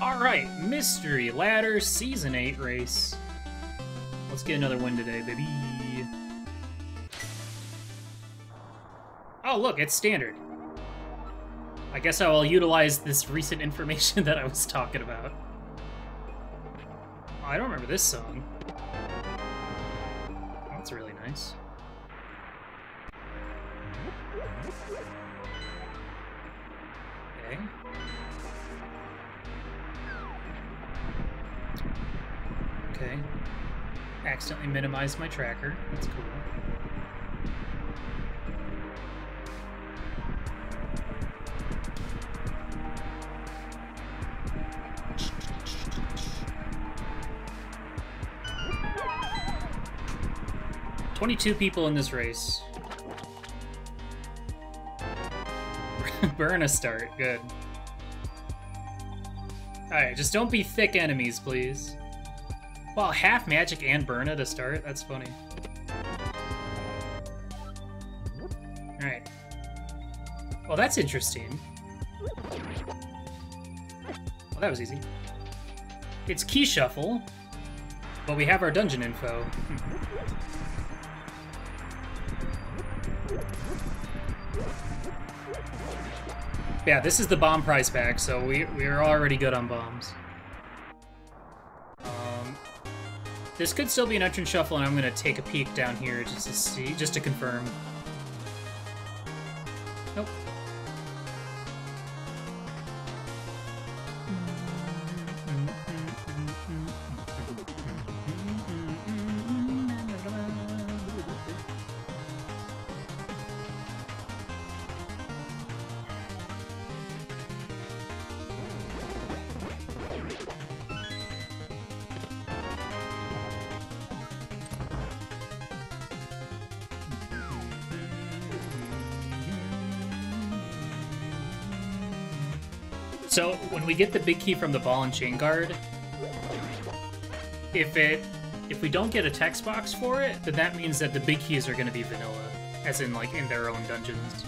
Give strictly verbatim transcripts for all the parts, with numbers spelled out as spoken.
Alright, Mystery Ladder Season eight race. Let's get another win today, baby. Oh, look, it's standard. I guess I will utilize this recent information that I was talking about. I don't remember this song. That's really nice. Okay. Okay. Accidentally minimized my tracker. That's cool. twenty-two people in this race. Burn a start, good. Alright, just don't be thick enemies, please. Wow, half magic and Burna to start? That's funny. Alright. Well, that's interesting. Well, that was easy. It's Key Shuffle, but we have our dungeon info. Yeah, this is the bomb prize pack, so we, we are already good on bombs. Um, this could still be an entrance shuffle, and I'm going to take a peek down here just to see, just to confirm. Nope. So, when we get the big key from the ball and chain guard, if it, if we don't get a text box for it, then that means that the big keys are going to be vanilla, as in, like, in their own dungeons.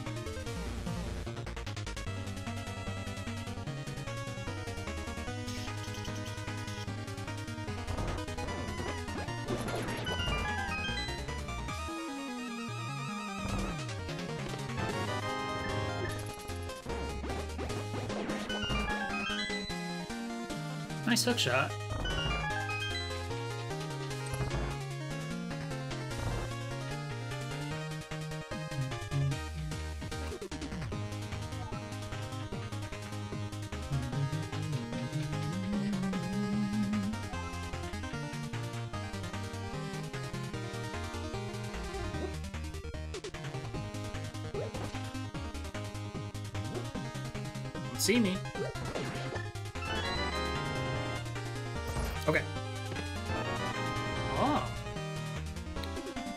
Nice hook shot. See me. Okay. Oh.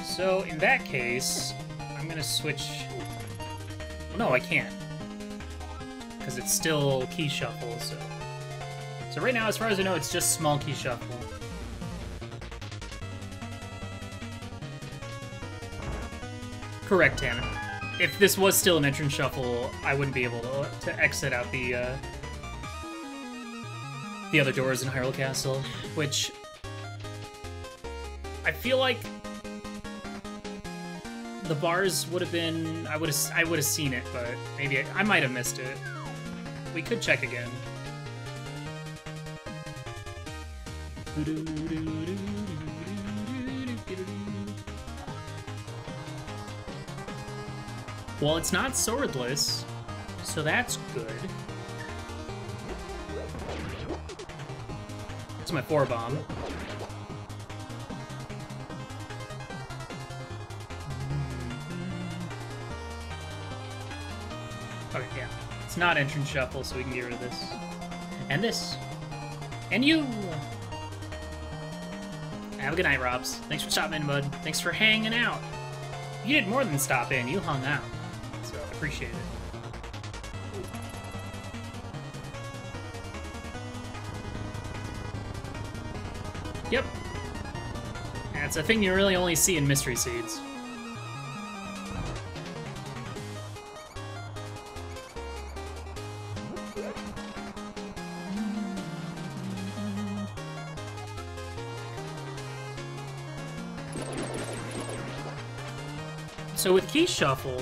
So, in that case, I'm gonna switch... No, I can't. Because it's still Key Shuffle, so... So right now, as far as I know, it's just small Key Shuffle. Correct, Tanner. If this was still an entrance shuffle, I wouldn't be able to, to exit out the, uh... the other doors in Hyrule Castle, which I feel like the bars would have been. I would have. I would have seen it, but maybe I, I might have missed it. We could check again. Well, it's not swordless, so that's good. That's my four bomb. Okay, yeah. It's not entrance shuffle, so we can get rid of this. And this. And you! Have a good night, Robs. Thanks for stopping in, bud. Thanks for hanging out. You did more than stop in, you hung out. So, I appreciate it. Yep. That's a thing you really only see in Mystery Seeds. So with Key Shuffle,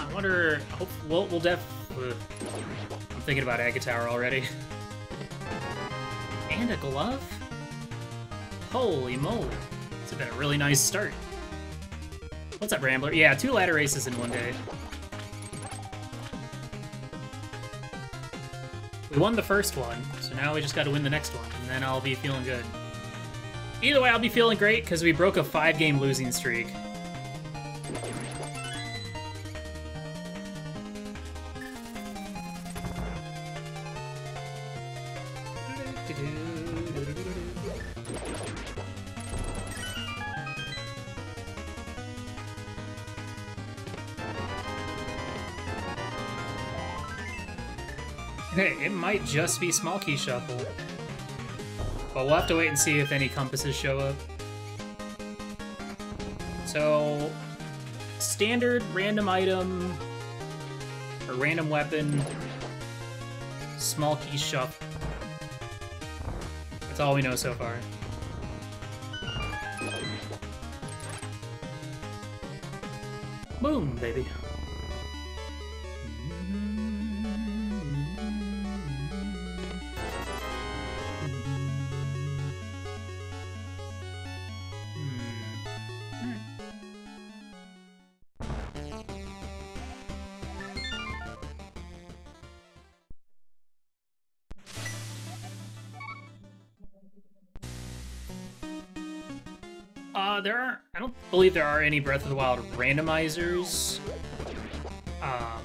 I wonder. I hope, we'll we'll def. Uh, I'm thinking about Aga Tower already. And a glove. Holy moly! It's been a really nice start. What's up, Rambler? Yeah, two ladder races in one day. We won the first one, so now we just got to win the next one, and then I'll be feeling good. Either way, I'll be feeling great because we broke a five-game losing streak. Hey, it might just be Small Key Shuffle. But we'll have to wait and see if any compasses show up. So, standard random item, or random weapon, Small Key Shuffle. That's all we know so far. Boom, baby. I believe there are any Breath of the Wild randomizers, um,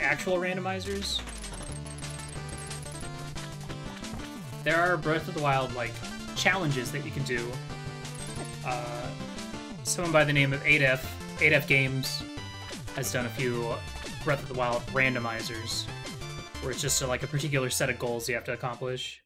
actual randomizers. There are Breath of the Wild like challenges that you can do. Uh, someone by the name of eight F, eight F Games has done a few Breath of the Wild randomizers, where it's just uh, like a particular set of goals you have to accomplish.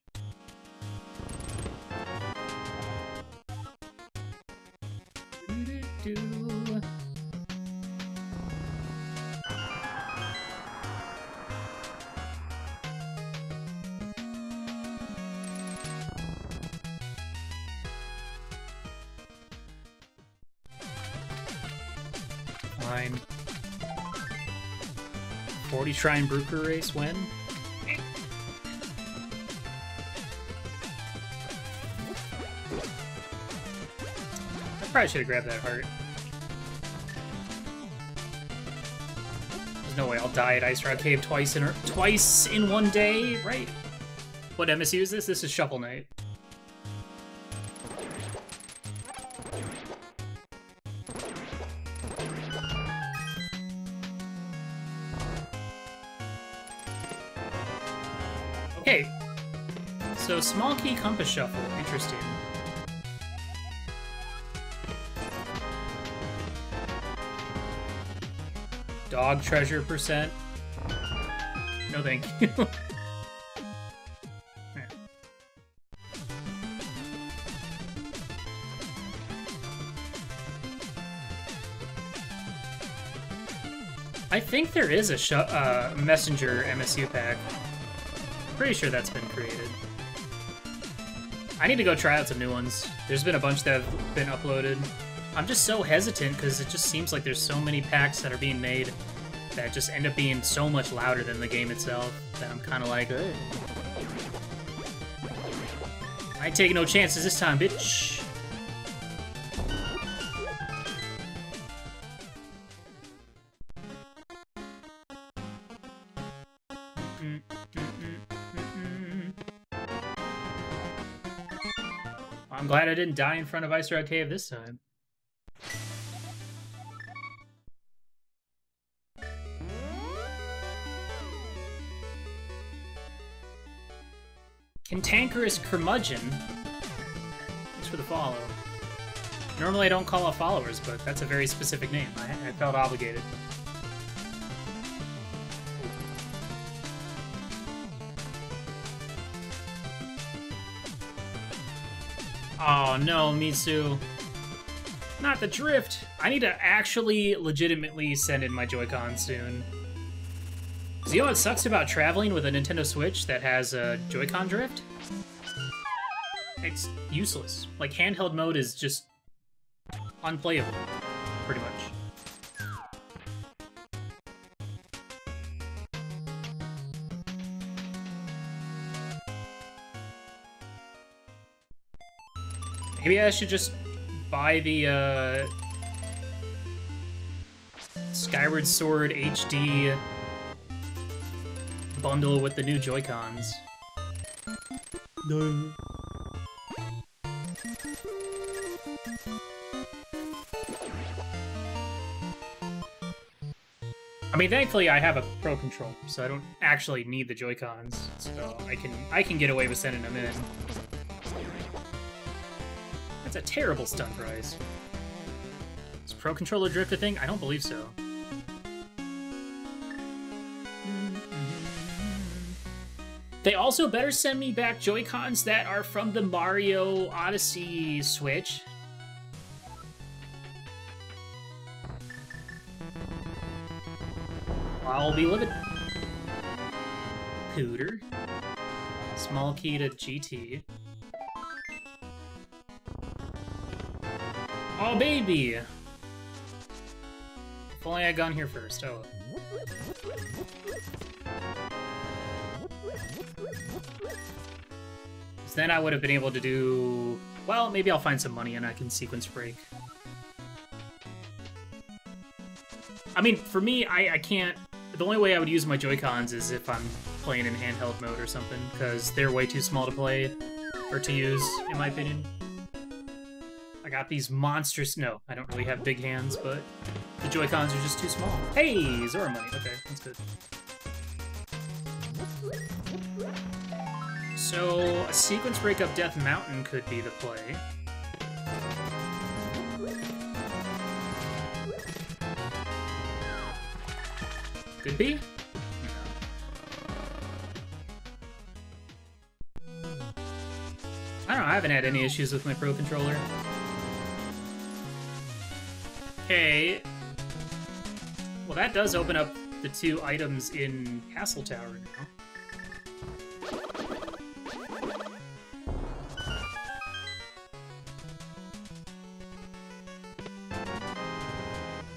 Shrine Brooker race win. Eh. I probably should have grabbed that heart. There's no way I'll die at Ice Rock Cave twice in twice in one day, right? What M S U is this? This is Shuffle Knight. So Small Key Compass Shuffle, interesting. Dog treasure percent. No thank you. I think there is a shu uh, messenger M S U pack. Pretty sure that's been created. I need to go try out some new ones. There's been a bunch that have been uploaded. I'm just so hesitant because it just seems like there's so many packs that are being made that just end up being so much louder than the game itself that I'm kind of like, ugh. I ain't taking no chances this time, bitch. Glad I didn't die in front of Ice Rock Cave this time. Cantankerous Curmudgeon. Thanks for the follow. Normally I don't call out followers, but that's a very specific name. I, I felt obligated. Oh no, Mitsu. Not the drift. I need to actually legitimately send in my Joy-Con soon. Cause you know what sucks about traveling with a Nintendo Switch that has a Joy-Con drift? It's useless. Like handheld mode is just unplayable. pretty much. Maybe I should just buy the uh, Skyward Sword H D bundle with the new Joy-Cons. No. I mean, thankfully I have a Pro Controller, so I don't actually need the Joy-Cons, so I can I can get away with sending them in. That's a terrible stun prize. Is Pro Controller drift a thing? I don't believe so. They also better send me back Joy-Cons that are from the Mario Odyssey Switch. I'll be livid. Pooter. Small key to G T. Oh, baby! If only I'd gone here first. Oh. Then I would have been able to do... Well, maybe I'll find some money and I can sequence break. I mean, for me, I, I can't... The only way I would use my Joy-Cons is if I'm playing in handheld mode or something, because they're way too small to play, or to use, in my opinion. I got these monstrous... No, I don't really have big hands, but the Joy-Cons are just too small. Hey, Zora money. Okay, that's good. So, a sequence break up Death Mountain could be the play. Could be? No. I don't know, I haven't had any issues with my Pro Controller. Okay. Well, that does open up the two items in Castle Tower now.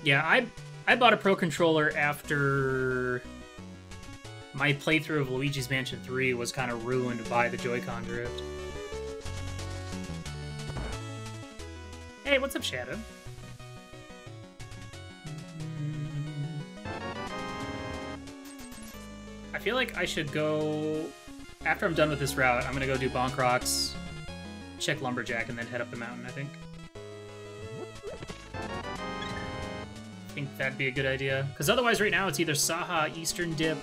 Yeah, I I bought a Pro Controller after my playthrough of Luigi's Mansion three was kind of ruined by the Joy-Con drift. Hey, what's up, Shadow? I feel like I should go... After I'm done with this route, I'm gonna go do Bonk Rocks, check Lumberjack, and then head up the mountain, I think. I think that'd be a good idea. Because otherwise right now it's either Saha, Eastern Dip,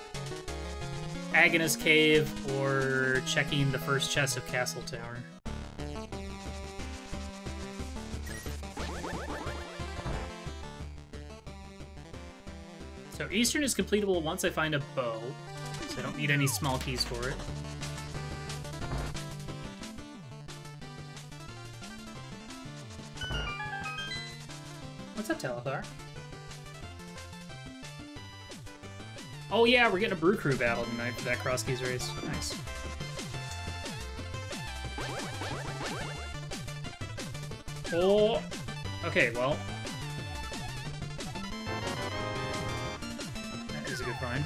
Agahnim Cave, or checking the first chest of Castle Tower. So Eastern is completable once I find a bow, so I don't need any small keys for it. What's up, Telethar? Oh yeah, we're getting a brew crew battle tonight for that Cross Keys race. Nice. Oh, okay, well. That is a good find.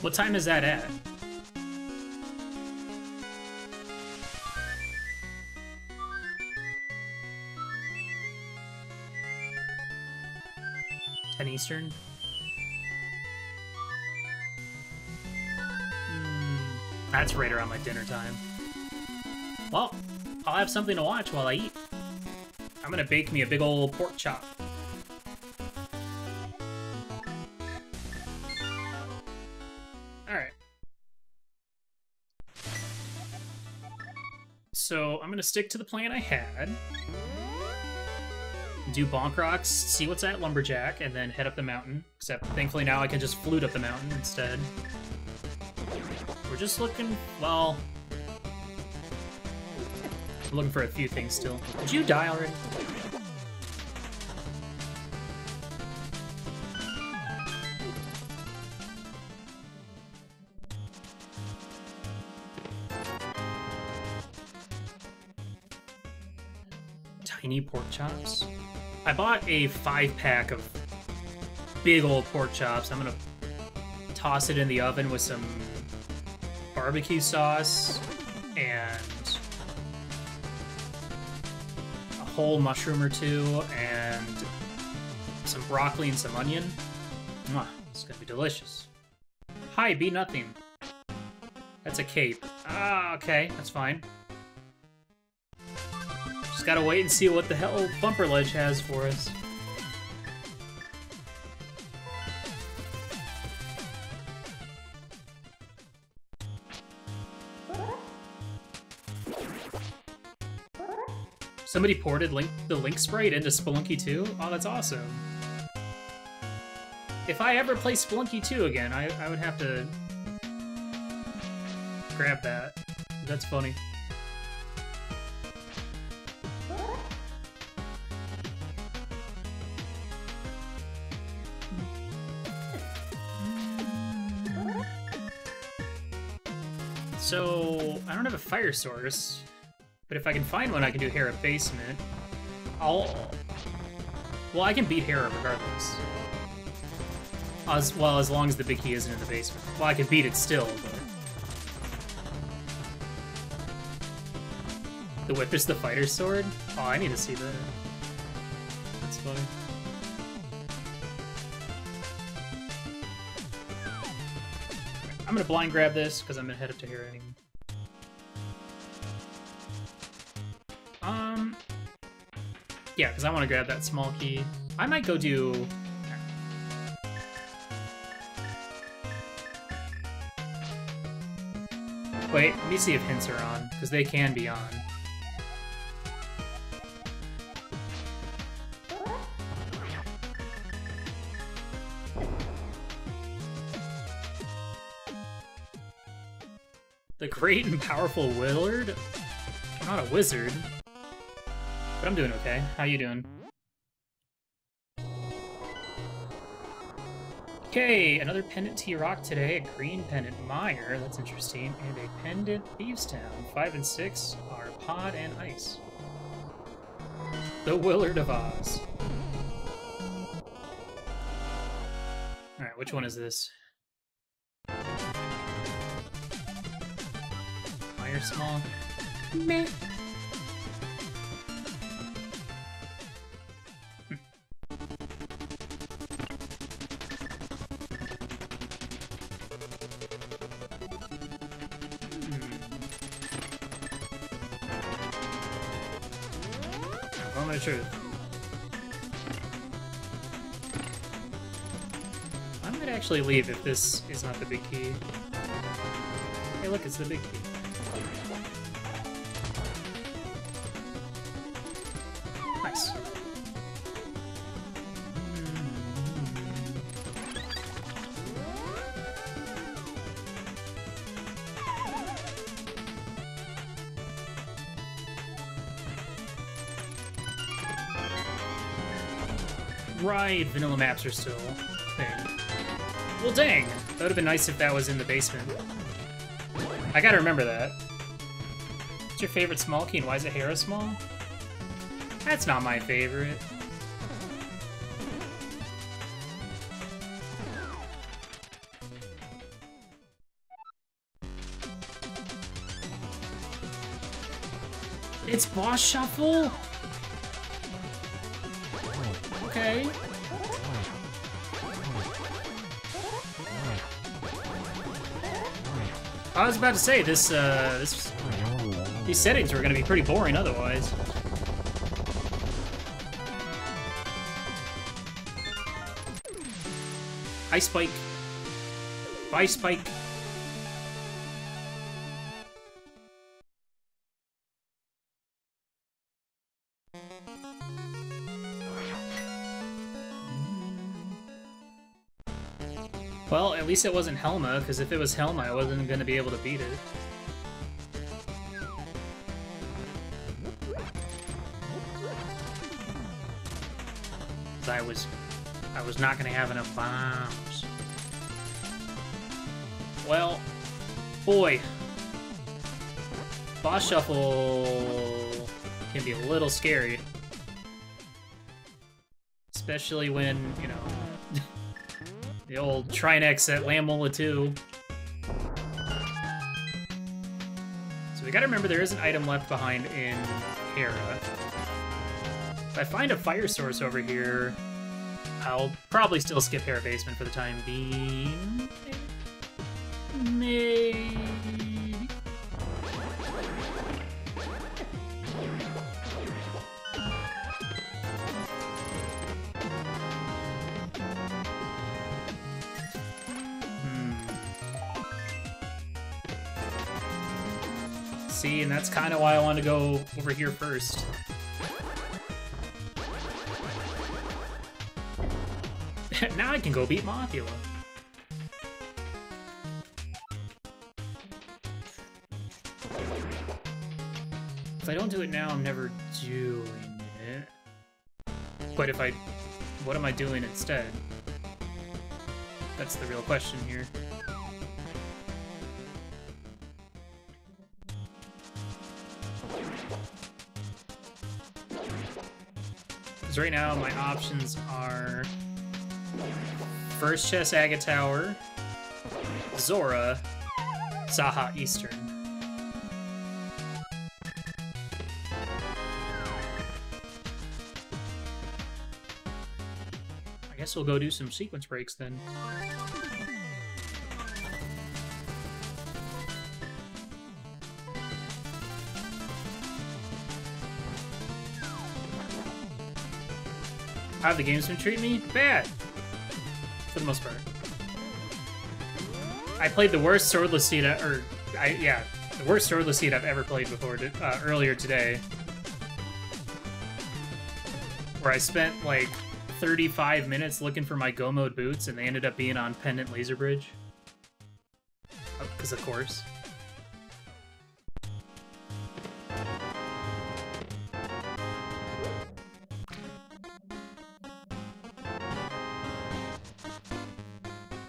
What time is that at? ten Eastern? Mm, that's right around my dinner time. Well, I'll have something to watch while I eat. I'm gonna bake me a big old pork chop. So I'm gonna stick to the plan I had. Do Bonk Rocks, see what's at Lumberjack, and then head up the mountain. Except thankfully now I can just flute up the mountain instead. We're just looking, well, we're looking for a few things still. Did you die already? tiny pork chops. I bought a five pack of big old pork chops. I'm gonna toss it in the oven with some barbecue sauce and a whole mushroom or two and some broccoli and some onion. Mwah, it's gonna be delicious. Hi, be nothing. That's a cape. Ah, okay, that's fine. Just gotta wait and see what the hell Bumper Ledge has for us. Somebody ported Link, the Link sprite into Spelunky two? Oh, that's awesome. If I ever play Spelunky two again, I, I would have to grab that. That's funny. So, I don't have a fire source, but if I can find one, I can do Hera Basement. I'll... Well, I can beat Hera regardless. As well, as long as the big key isn't in the basement. Well, I can beat it still, but... The whip is the fighter sword? Oh, I need to see that. That's funny. I'm gonna blind grab this, because I'm gonna head up to here anyway. Um... Yeah, because I want to grab that small key. I might go do... Wait, let me see if hints are on, because they can be on. The great and powerful Willard? I'm not a wizard, but I'm doing okay. How you doing? Okay, another pendant T-Rock today, a green pendant Mire, that's interesting, and a pendant Thieves Town. Five and six are Pod and Ice. The Willard of Oz. Alright, which one is this? Mire small. Meh. Truth. I might actually leave if this is not the big key. Hey look, it's the big key. Nice. Right, vanilla maps are still a thing. Well, dang! That would have been nice if that was in the basement. I gotta remember that. What's your favorite small key and why is it Hera small? That's not my favorite. It's boss shuffle? Okay. I was about to say this. Uh, this these settings were going to be pretty boring otherwise. Hi, Spike. Bye, Spike. Well, at least it wasn't Helma, because if it was Helma, I wasn't going to be able to beat it. I was, I was not going to have enough bombs. Well, boy. Boss shuffle can be a little scary. especially when, you know, the old Trinex at Lamola two. So we gotta remember there is an item left behind in Hera. If I find a fire source over here, I'll probably still skip Hera Basement for the time being. Maybe. Hmm. See, and that's kind of why I want to go over here first. Now I can go beat Mothula. If I don't do it now, I'm never doing it. But if I... what am I doing instead? That's the real question here. Because right now, my options are... first chest, Aga Tower, Zora, Saha Eastern. I guess we'll go do some sequence breaks then. How have the games been treating me? Bad! For the most part. I played the worst swordless seed, or, I, yeah, the worst swordless seed I've ever played before, uh, earlier today. Where I spent, like, thirty-five minutes looking for my Go Mode boots, and they ended up being on Pendant Laser Bridge. Because, of course.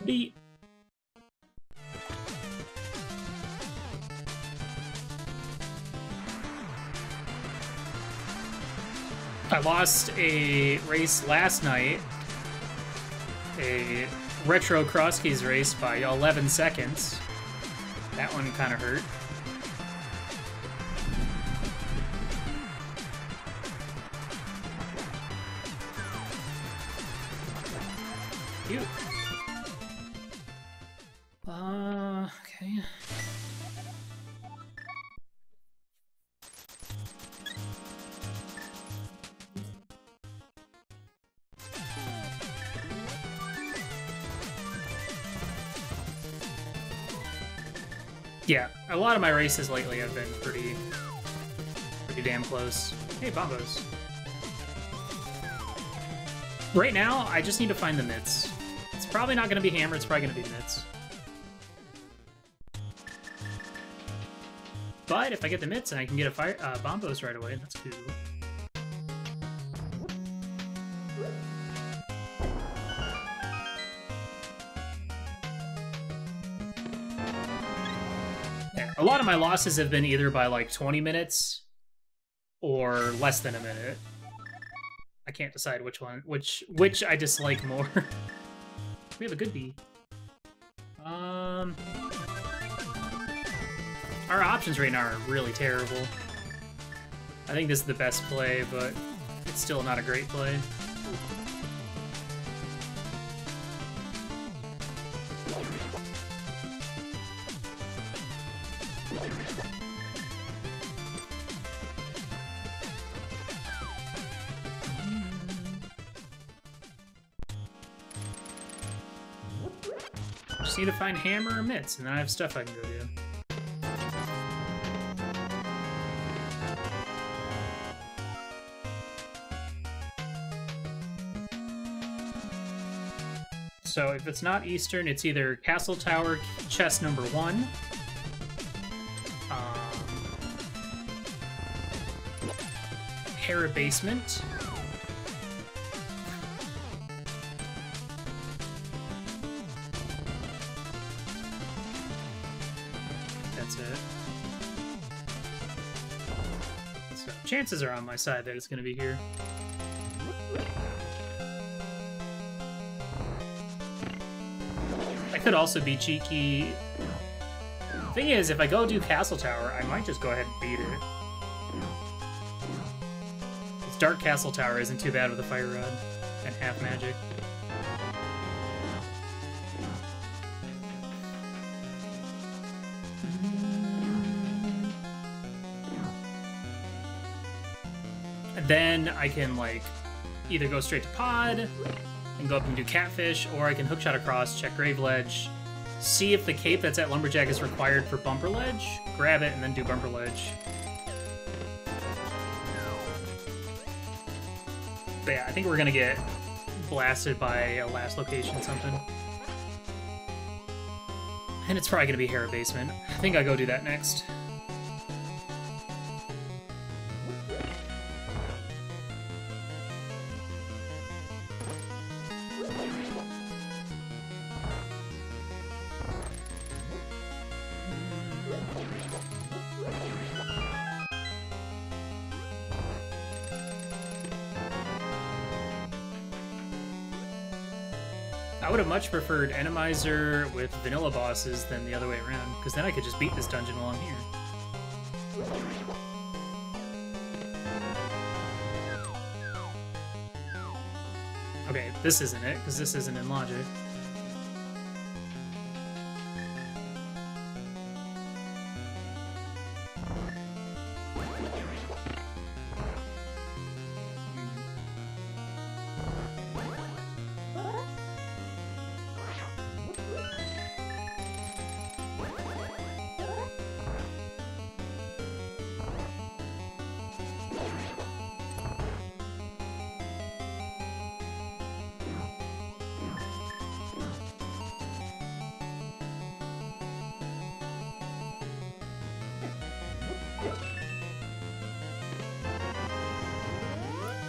Beat. I lost a race last night, a retro Crosskeys race by eleven seconds. That one kind of hurt. Yeah, a lot of my races lately have been pretty, pretty damn close. Hey, Bombos. Right now, I just need to find the mitts. It's probably not going to be hammer, it's probably going to be mitts. But if I get the mitts and I can get a fire, uh, Bombos right away, that's cool. A lot of my losses have been either by like twenty minutes or less than a minute. I can't decide which one, which which I dislike more. We have a good bee. Um, our options right now are really terrible. I think this is the best play, but it's still not a great play. Need to find hammer or mitts, and then I have stuff I can go do. So if it's not Eastern, it's either Castle Tower, chest number one. Um, Hera Basement. Chances are on my side that it's going to be here. could also be cheeky. Thing is, if I go do Castle Tower, I might just go ahead and beat it. This Dark Castle Tower isn't too bad with a Fire Rod and half magic. And then I can, like, either go straight to Pod and go up and do Catfish, or I can hookshot across, check Grave Ledge, see if the cape that's at Lumberjack is required for Bumper Ledge, grab it, and then do Bumper Ledge. But yeah, I think we're gonna get blasted by a last location something. And it's probably gonna be Hera Basement. I think I'll go do that next. I would have much preferred Randomizer with vanilla bosses than the other way around, because then I could just beat this dungeon while I'm here. Okay, this isn't it, because this isn't in logic.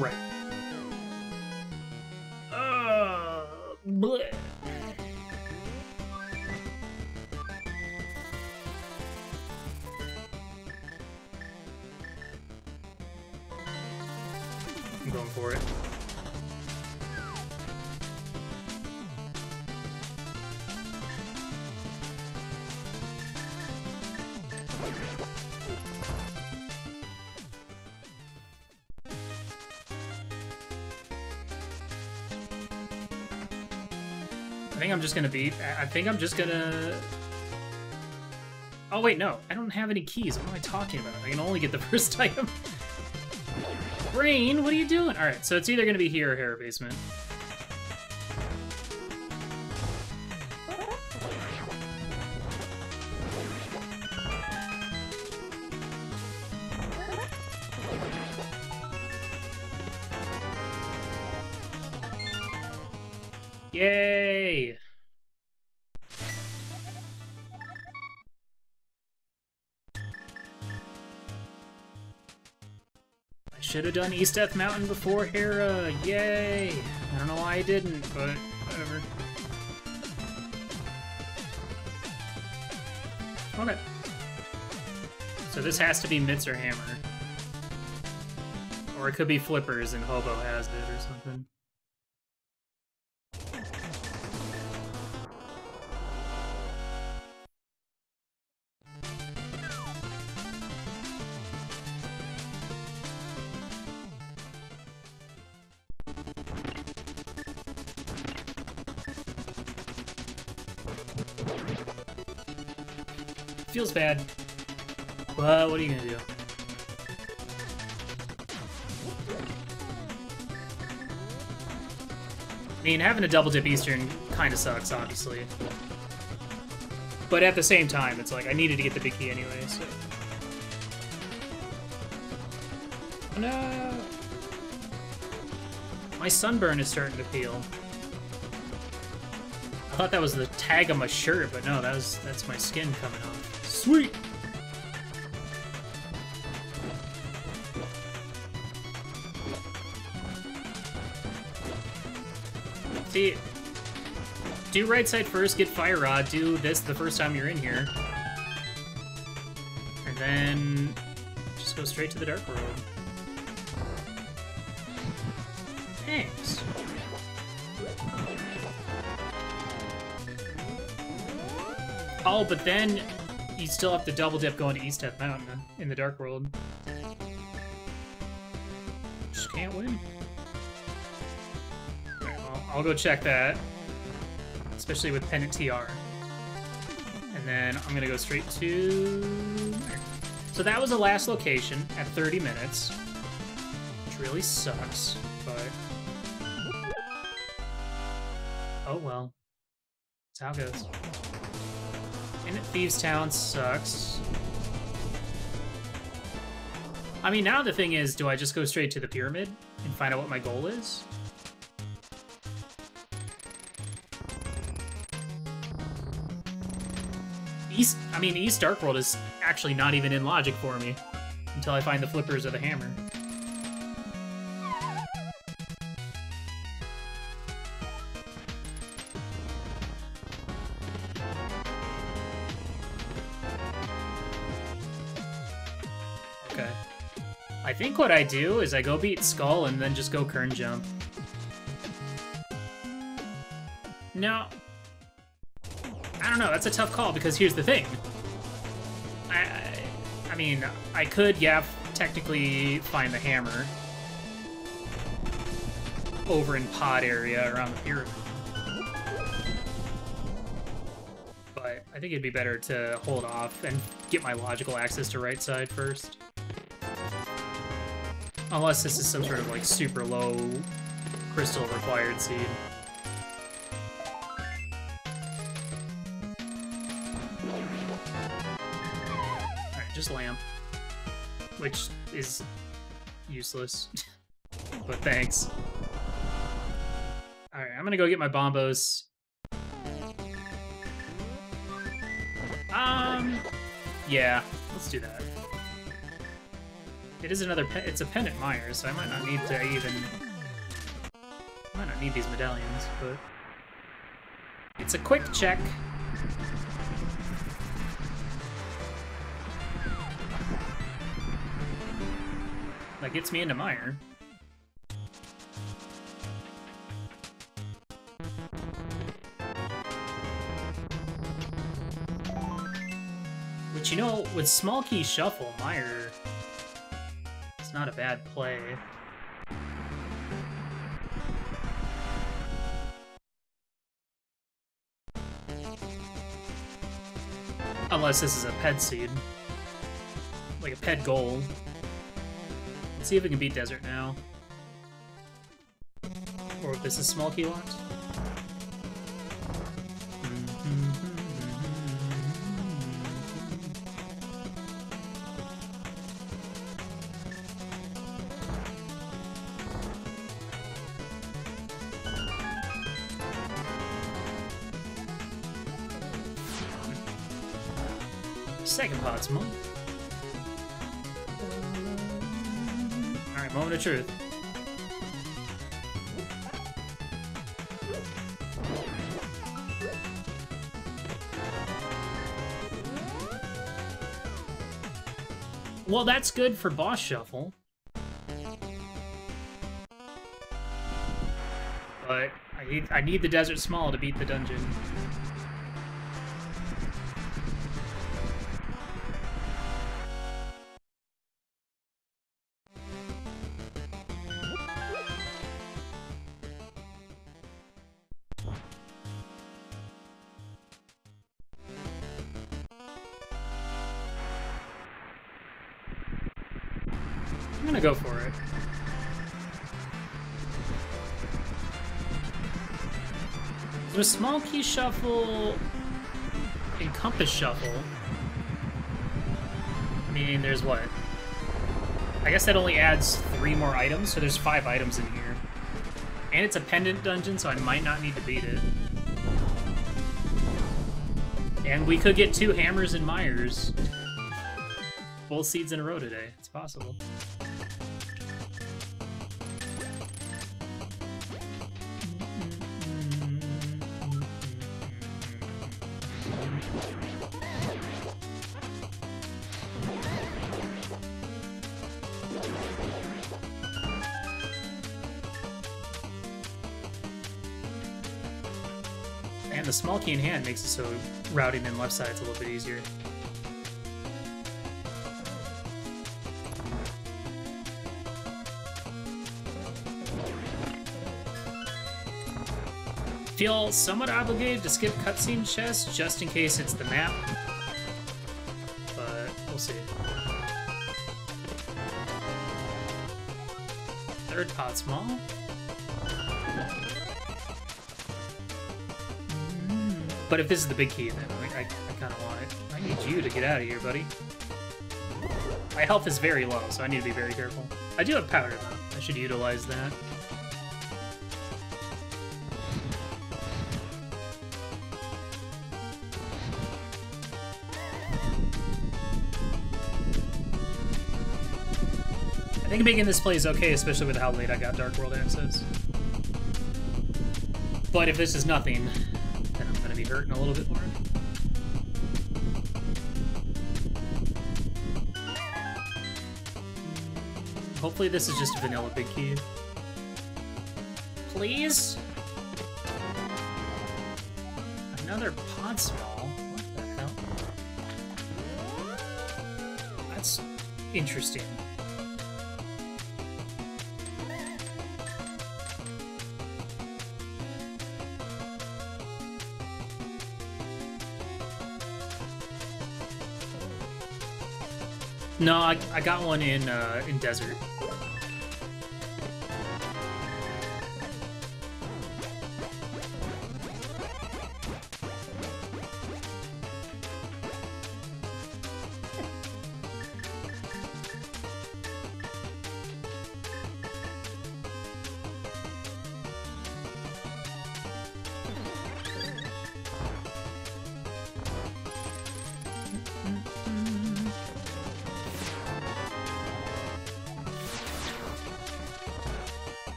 Right. Uh, bleh. I'm going for it. I think I'm just gonna beat. I think I'm just gonna. Oh wait, no, I don't have any keys. What am I talking about? I can only get the first item. Brain, what are you doing? All right, so it's either gonna be here or Hera Basement. Yay! I should have done East Death Mountain before Hera. Yay! I don't know why I didn't, but whatever. Okay. So this has to be Mitts or Hammer. Or it could be Flippers and Hobo has it or something. Feels bad, but what are you gonna do? I mean, having a double dip Eastern kind of sucks, obviously. But at the same time, it's like, I needed to get the big key anyway, so... Oh, no! My sunburn is starting to peel. I thought that was the tag on my shirt, but no, that was, that's my skin coming off. Sweet! See, do right side first, get Fire Rod, do this the first time you're in here. And then just go straight to the Dark World. Thanks. Oh, but then you still have to double dip going to East Death Mountain in the Dark World. Just can't win. Alright, well, I'll go check that. Especially with Pendant T R. And then I'm gonna go straight to... So that was the last location at thirty minutes. Which really sucks, but... Oh well. That's how it goes. And Thieves Town sucks. I mean, now the thing is, do I just go straight to the pyramid and find out what my goal is? East, I mean, East Dark World is actually not even in logic for me until I find the flippers of the hammer. I think what I do is I go beat Skull and then just go Kern Jump. Now, I don't know, that's a tough call because here's the thing. I, I, I mean, I could, yeah, technically find the hammer over in Pod area around the pyramid. But I think it'd be better to hold off and get my logical access to right side first. Unless this is some sort of like super low crystal required seed. Alright, just lamp. Which is useless. But thanks. Alright, I'm gonna go get my Bombos. Um, yeah, let's do that. It is another pe it's a pendant Mire, so I might not need to even I might not need these medallions, but it's a quick check. That gets me into Mire. Which, you know, with small key shuffle, Mire, not a bad play. Unless this is a ped seed. Like a ped gold. Let's see if we can beat Desert now. Or if this is small key locked. Alright, moment of truth. Well, that's good for boss shuffle. But I need, I need the Desert Small to beat the dungeon. Go for it. With small key shuffle and compass shuffle, I mean, there's what? I guess that only adds three more items, so there's five items in here. And it's a pendant dungeon, so I might not need to beat it. And we could get two hammers and Mires. Both seeds in a row today. It's possible. hand, the small key in hand makes it so routing in left side's a little bit easier. Feel somewhat obligated to skip cutscene chests just in case it's the map, but we'll see. Third pot small. Mm. But if this is the big key, then I, I, I kind of want it. I need you to get out of here, buddy. My health is very low, so I need to be very careful. I do have powder, though. I should utilize that. I think making this play is okay, especially with how late I got Dark World access. But if this is nothing, then I'm gonna be hurting a little bit more. Hopefully this is just a vanilla big key. Please? Another pod small? What the hell? That's interesting. No, I, I got one in uh, in Desert.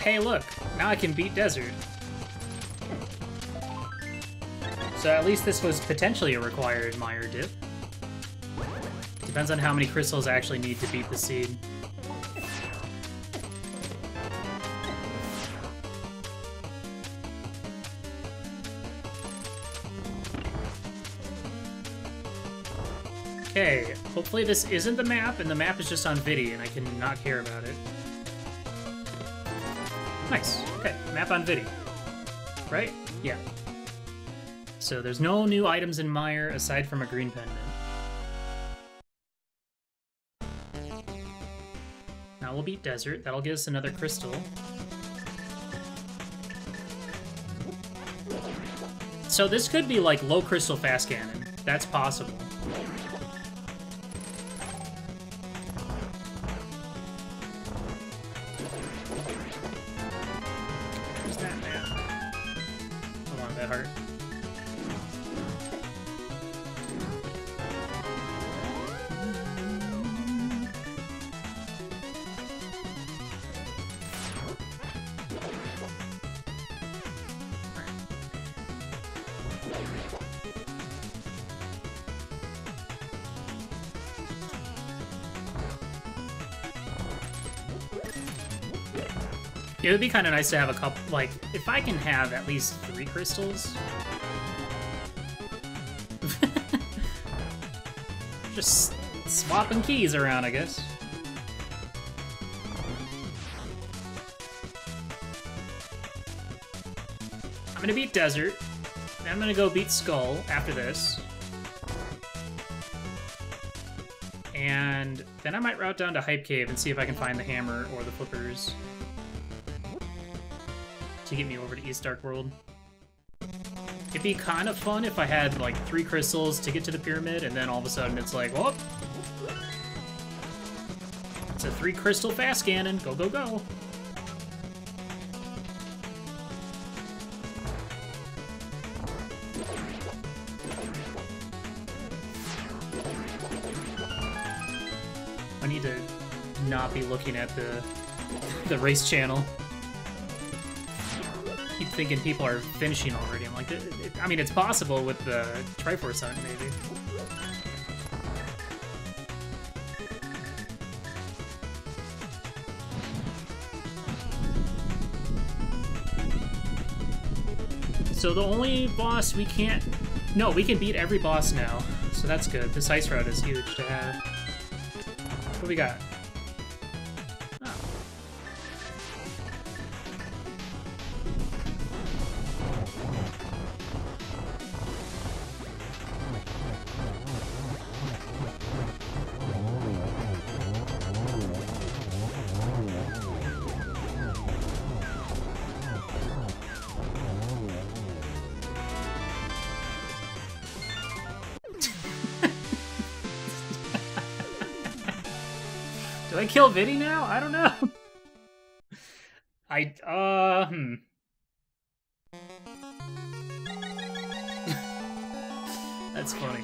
Hey look, now I can beat Desert. So at least this was potentially a required Mire dip. Depends on how many crystals I actually need to beat the seed. Okay, hopefully this isn't the map and the map is just on Viddy and I can not care about it. Nice. Okay, map on Viddy. Right? Yeah. So there's no new items in Mire aside from a green pendant. Now we'll beat Desert. That'll give us another crystal. So this could be like low crystal fast cannon. That's possible. It would be kind of nice to have a couple, like, if I can have at least three crystals. Just swapping keys around, I guess. I'm gonna beat Desert, and I'm gonna go beat Skull after this. And then I might route down to Hype Cave and see if I can find the hammer or the flippers to get me over to East Dark World. It'd be kind of fun if I had like three crystals to get to the pyramid and then all of a sudden it's like, whoop! It's a three crystal fast cannon, go, go, go! I need to not be looking at the, the race channel. Thinking people are finishing already. I'm like, it, it, I mean, it's possible with the Triforce Hunt, maybe. so the only boss we can't... No, we can beat every boss now, so that's good. This ice route is huge to have. What do we got? Oh. Do I kill Vinny now? I don't know. I, uh, hmm. That's funny.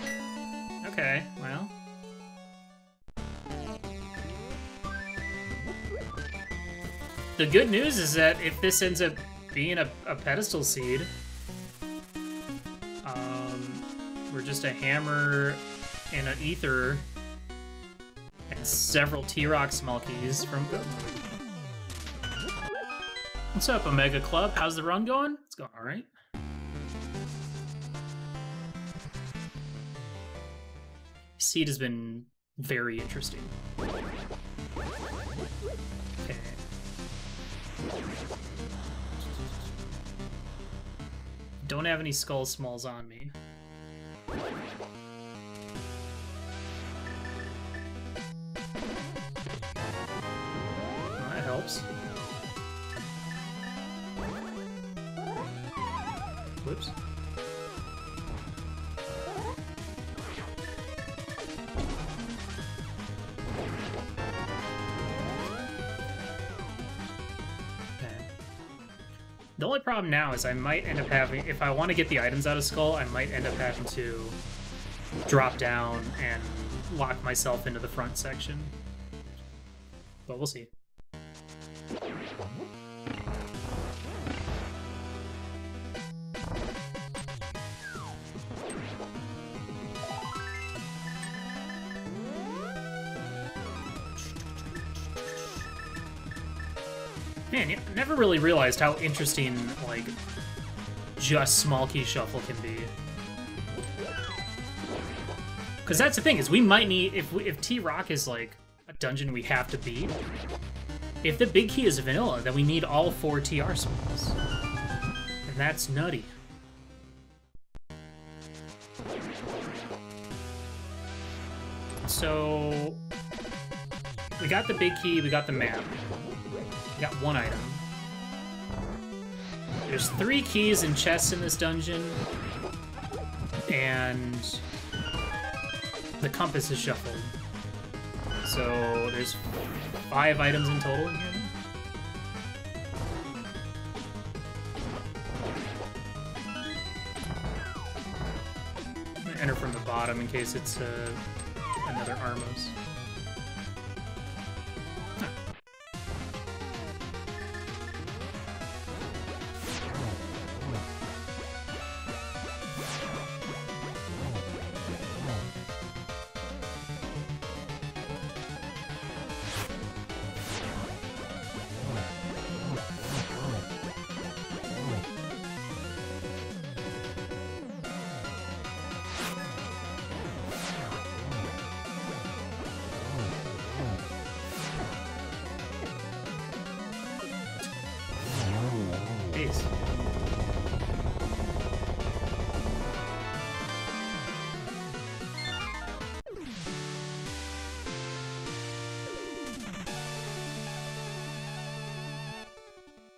Okay, well. The good news is that if this ends up being a, a pedestal seed, um, we're just a hammer and an ether and several T-Rock Smelkies from Go. What's up, Omega Club? How's the run going? It's going all right. Seed has been very interesting. Okay. Don't have any Skull Smalls on me. Whoops. Okay. The only problem now is I might end up having, if I want to get the items out of Skull, I might end up having to drop down and lock myself into the front section. But we'll see. Man, I never really realized how interesting, like, just Smalky Shuffle can be. Because that's the thing, is we might need, if, we, if T-Rock is, like, a dungeon we have to beat, if the big key is vanilla, then we need all four T R smalls. And that's nutty. So, we got the big key, we got the map. We got one item. There's three keys and chests in this dungeon, and the compass is shuffled. So there's five items in total in here. I'm gonna enter from the bottom in case it's uh, another Armos.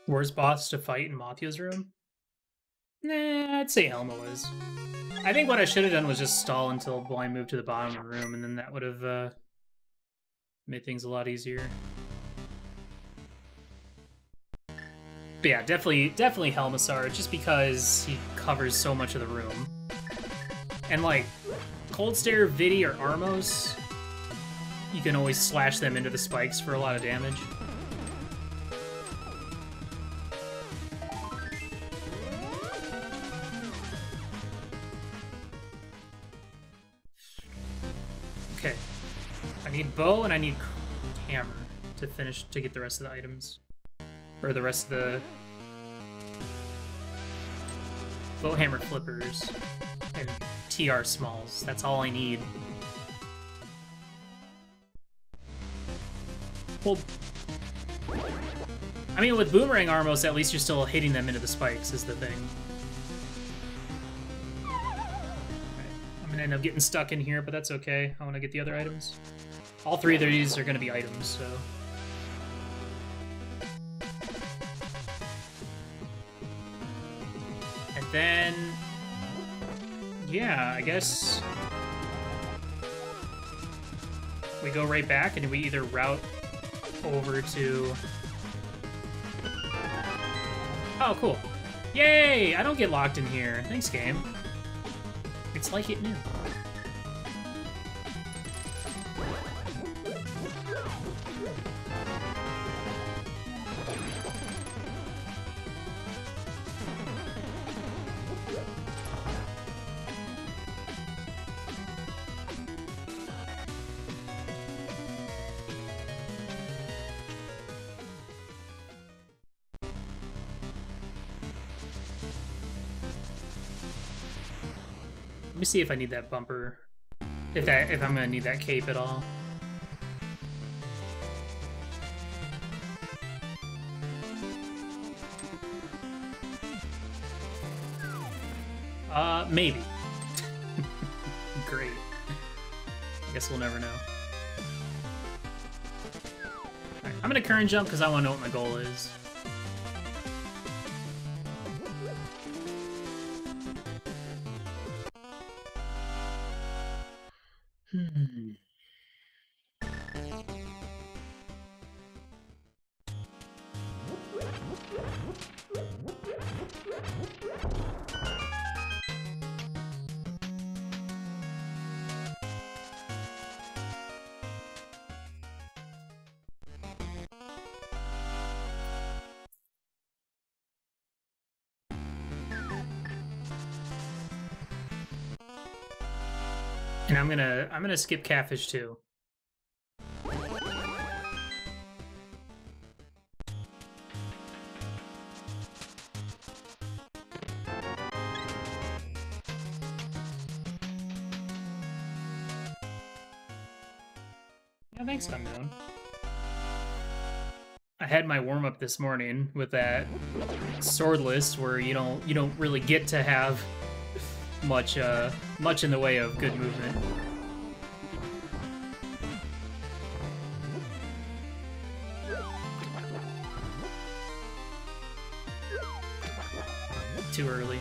Worst boss to fight in Mafio's room? Nah, I'd say Helma was. I think what I should have done was just stall until Blind moved to the bottom of the room, and then that would have uh, made things a lot easier. But yeah, definitely, definitely Helmasaur, just because he covers so much of the room. And like, Cold Stare, Viddy, or Armos, you can always slash them into the spikes for a lot of damage. Bow, and I need hammer to finish to get the rest of the items, or the rest of the Bowhammer Flippers, and T R Smalls. That's all I need. Well, I mean, with Boomerang Armos, at least you're still hitting them into the spikes, is the thing. Right. I'm gonna end up getting stuck in here, but that's okay. I wanna get the other items. All three of these are gonna be items, so. And then, yeah, I guess we go right back and we either route over to... Oh, cool. Yay! I don't get locked in here. Thanks, game. It's like it knew. See if I need that bumper, if that if I'm gonna need that cape at all. Uh, maybe. Great. Guess we'll never know. All right, I'm gonna current jump because I want to know what my goal is. And I'm gonna I'm gonna skip catfish too. Yeah, thanks, Unknown. I had my warm up this morning with that sword list where you don't you don't really get to have much uh much in the way of good movement. Too early.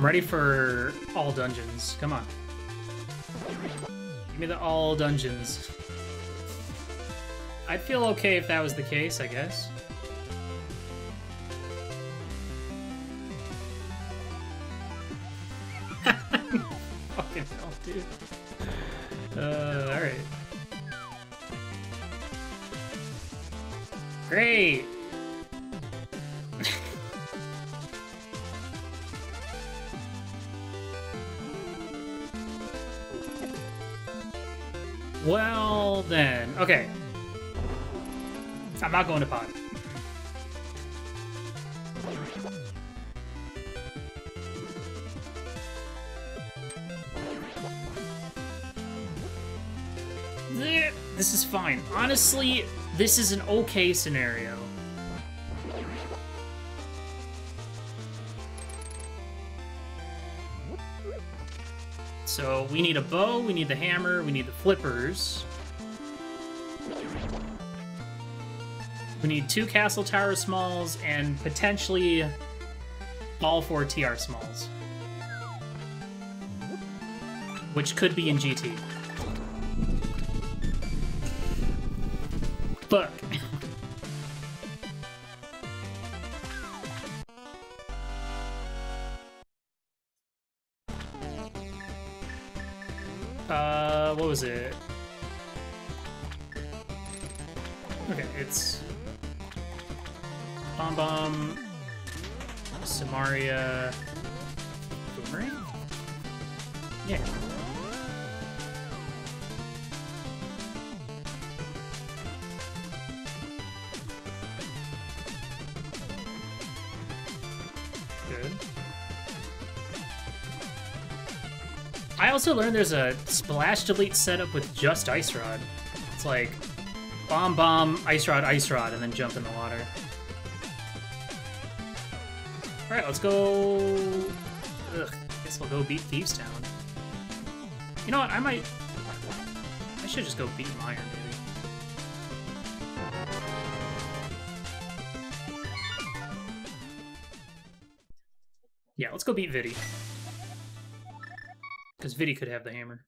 Ready for all dungeons. Come on. Give me the all dungeons. I'd feel okay if that was the case, I guess. Fucking hell, dude. Uh, alright. Great! Well, then. Okay. I'm not going to pod. This is fine. Honestly, this is an okay scenario. So we need a bow, we need the hammer, we need the flippers. We need two castle tower smalls and potentially all four T R smalls. Which could be in G T. Fuck. It? Okay, it's Bomb Bomb, Samaria, Boomerang? Yeah. Good. I also learned there's a splash delete setup with just Ice Rod. It's like Bomb Bomb, Ice Rod, Ice Rod, and then jump in the water. Alright, let's go... Ugh, guess we'll go beat Thieves Town. You know what, I might... I should just go beat Mire, maybe. Yeah, let's go beat Viddy. Because Viddy could have the hammer.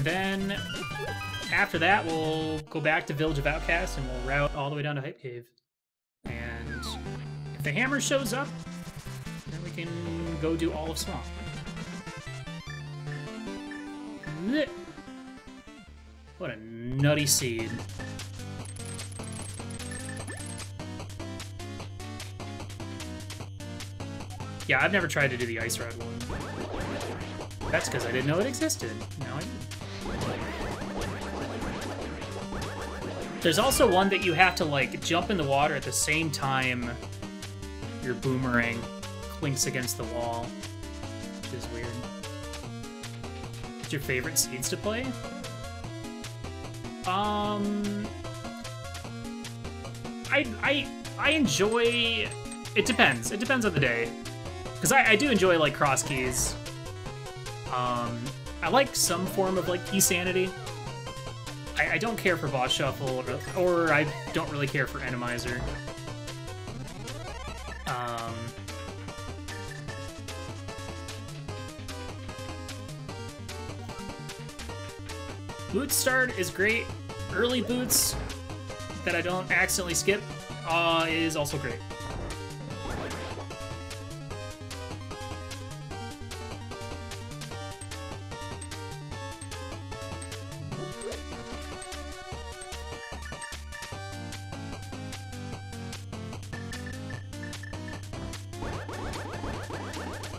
Then, after that, we'll go back to Village of Outcast and we'll route all the way down to Hype Cave. And if the hammer shows up, then we can go do all of Swamp. What a nutty seed. Yeah, I've never tried to do the Ice Rod one. That's because I didn't know it existed. Now I do. There's also one that you have to, like, jump in the water at the same time your boomerang clinks against the wall, which is weird. What's your favorite seeds to play? Um... I, I, I enjoy... It depends. It depends on the day. Because I, I do enjoy, like, cross keys. Um, I like some form of, like, key sanity. I, I don't care for Boss Shuffle, or, or I don't really care for Randomizer. Um, boot start is great. Early boots that I don't accidentally skip uh, is also great.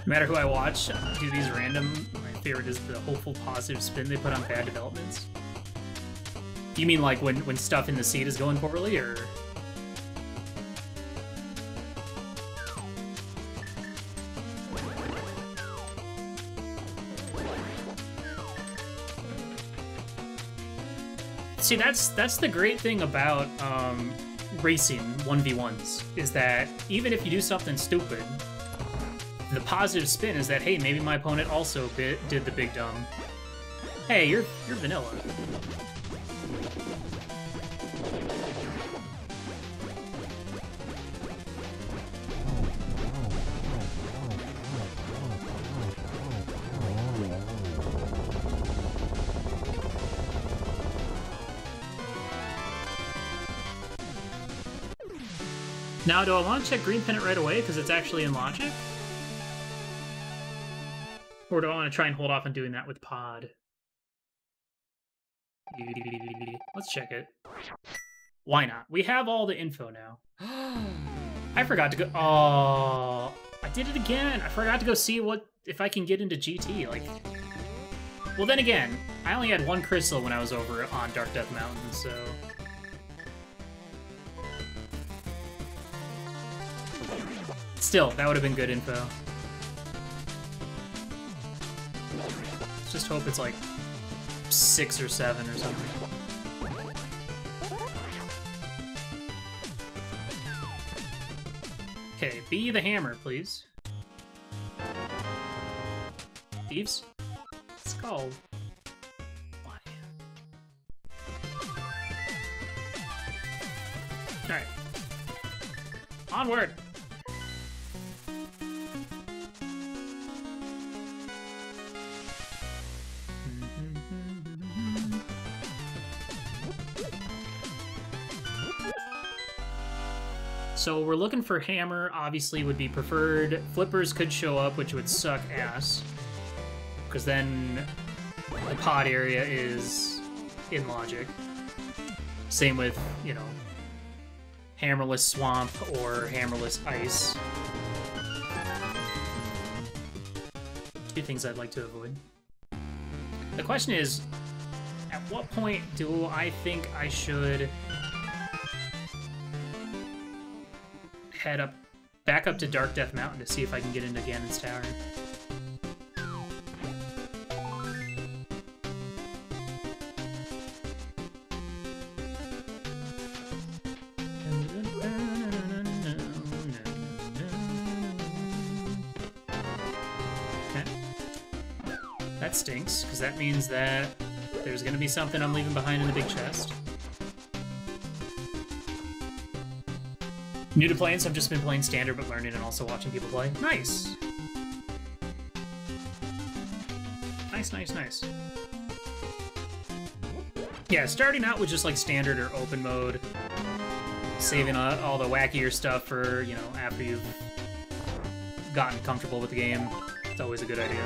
No matter who I watch do these random, my favorite is the hopeful positive spin they put on bad developments. You mean like when, when stuff in the seed is going poorly, or...? See, that's, that's the great thing about um, racing one v ones, is that even if you do something stupid, the positive spin is that, hey, maybe my opponent also bit, did the big dumb. Hey, you're you're vanilla. Now, do I want to check Green Pennant right away because it's actually in Logic? Or do I want to try and hold off on doing that with Pod? Let's check it. Why not? We have all the info now. I forgot to go... Oh, I did it again. I forgot to go see what if I can get into G T. Like, well, then again, I only had one crystal when I was over on Dark Death Mountain, so... Still, that would have been good info. Just hope it's like six or seven or something. Okay, be the hammer, please. Thieves? Skull. Why? Alright. Onward! so we're looking for Hammer, obviously would be preferred. Flippers could show up, which would suck ass, because then the pod area is in logic. Same with, you know, Hammerless Swamp or Hammerless Ice. Two things I'd like to avoid. The question is, at what point do I think I should head up, back up to Dark Death Mountain to see if I can get into Ganon's Tower? Stinks, because that means that there's going to be something I'm leaving behind in the big chest. New to playing, so I've just been playing standard, but learning and also watching people play. Nice! Nice, nice, nice. Yeah, starting out with just like standard or open mode, saving all the wackier stuff for, you know, after you've gotten comfortable with the game. It's always a good idea.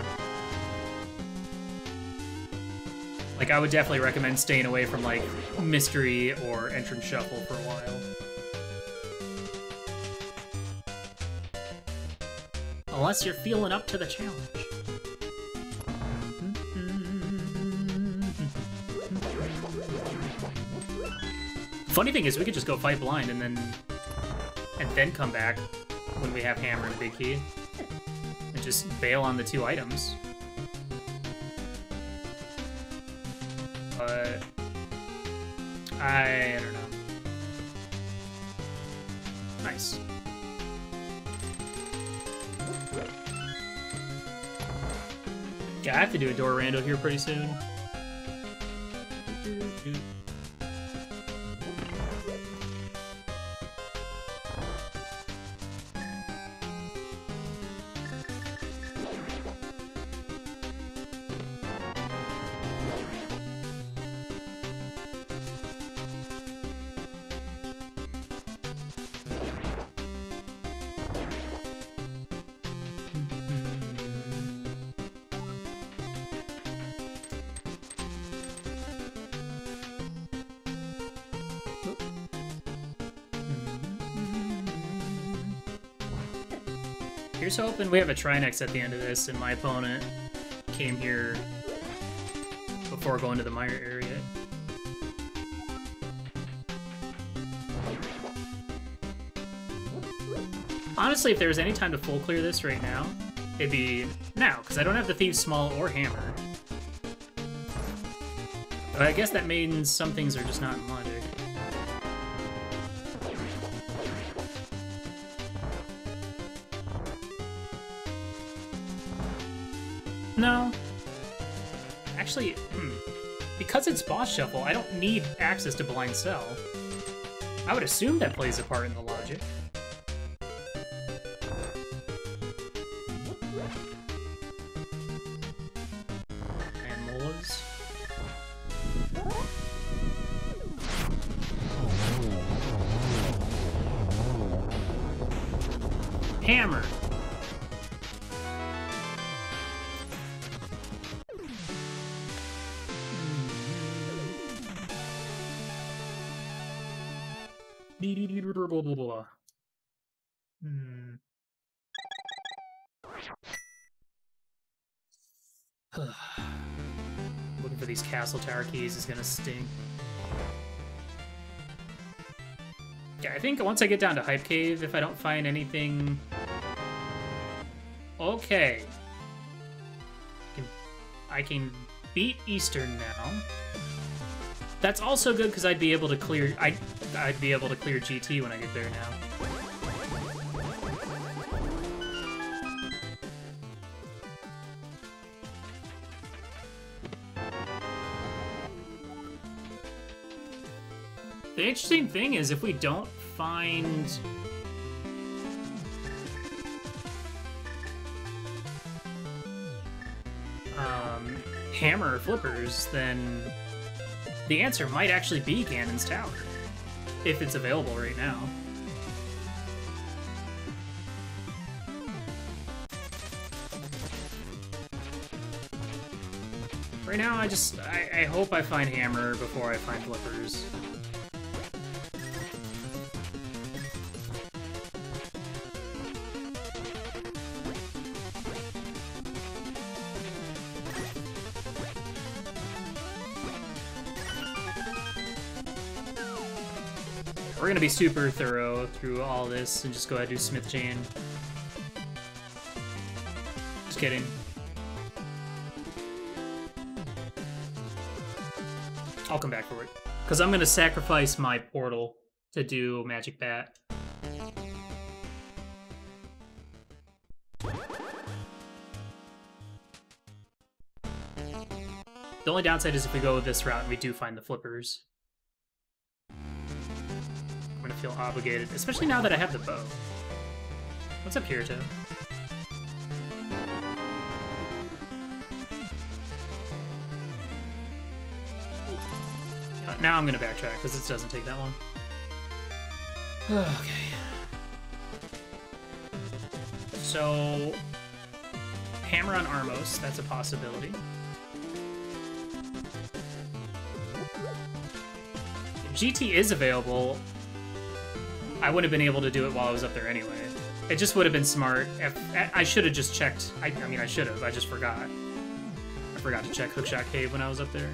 Like, I would definitely recommend staying away from, like, Mystery or Entrance Shuffle for a while. Unless you're feeling up to the challenge. Funny thing is, we could just go fight Blind and then... and then come back when we have Hammer and Big Key. And just bail on the two items. But I don't know. Nice. Yeah, I have to do a door rando here pretty soon. Here's hoping we have a Trinex at the end of this, and my opponent came here before going to the Mire area. Honestly, if there was any time to full clear this right now, it'd be now, because I don't have the Thieves Small or Hammer. But I guess that means some things are just not in logic. No. Actually, hmm. Because it's boss shuffle, I don't need access to Blind Cell. I would assume that plays a part in the logic. And Molas. Hammer. Hmm. Looking for these castle tower keys is gonna sting. Yeah, I think once I get down to Hype Cave, if I don't find anything... Okay. I can, I can beat Eastern now. That's also good because I'd be able to clear I I'd be able to clear G T when I get there now. The interesting thing is if we don't find um, Hammer or Flippers, then the answer might actually be Ganon's Tower, if it's available right now. Right now, I just... I, I hope I find Hammer before I find Flippers. We're gonna be super thorough through all this and just go ahead and do Smith Chain. Just kidding. I'll come back for it. Because I'm gonna sacrifice my portal to do Magic Bat. The only downside is if we go this route and we do find the Flippers. To feel obligated, especially now that I have the bow. What's up here, Tim? Now I'm gonna backtrack because this doesn't take that long. Okay. So, hammer on Armos, that's a possibility. If G T is available, I would have been able to do it while I was up there anyway. It just would have been smart. If, I should have just checked. I, I mean, I should have. I just forgot. I forgot to check Hookshot Cave when I was up there.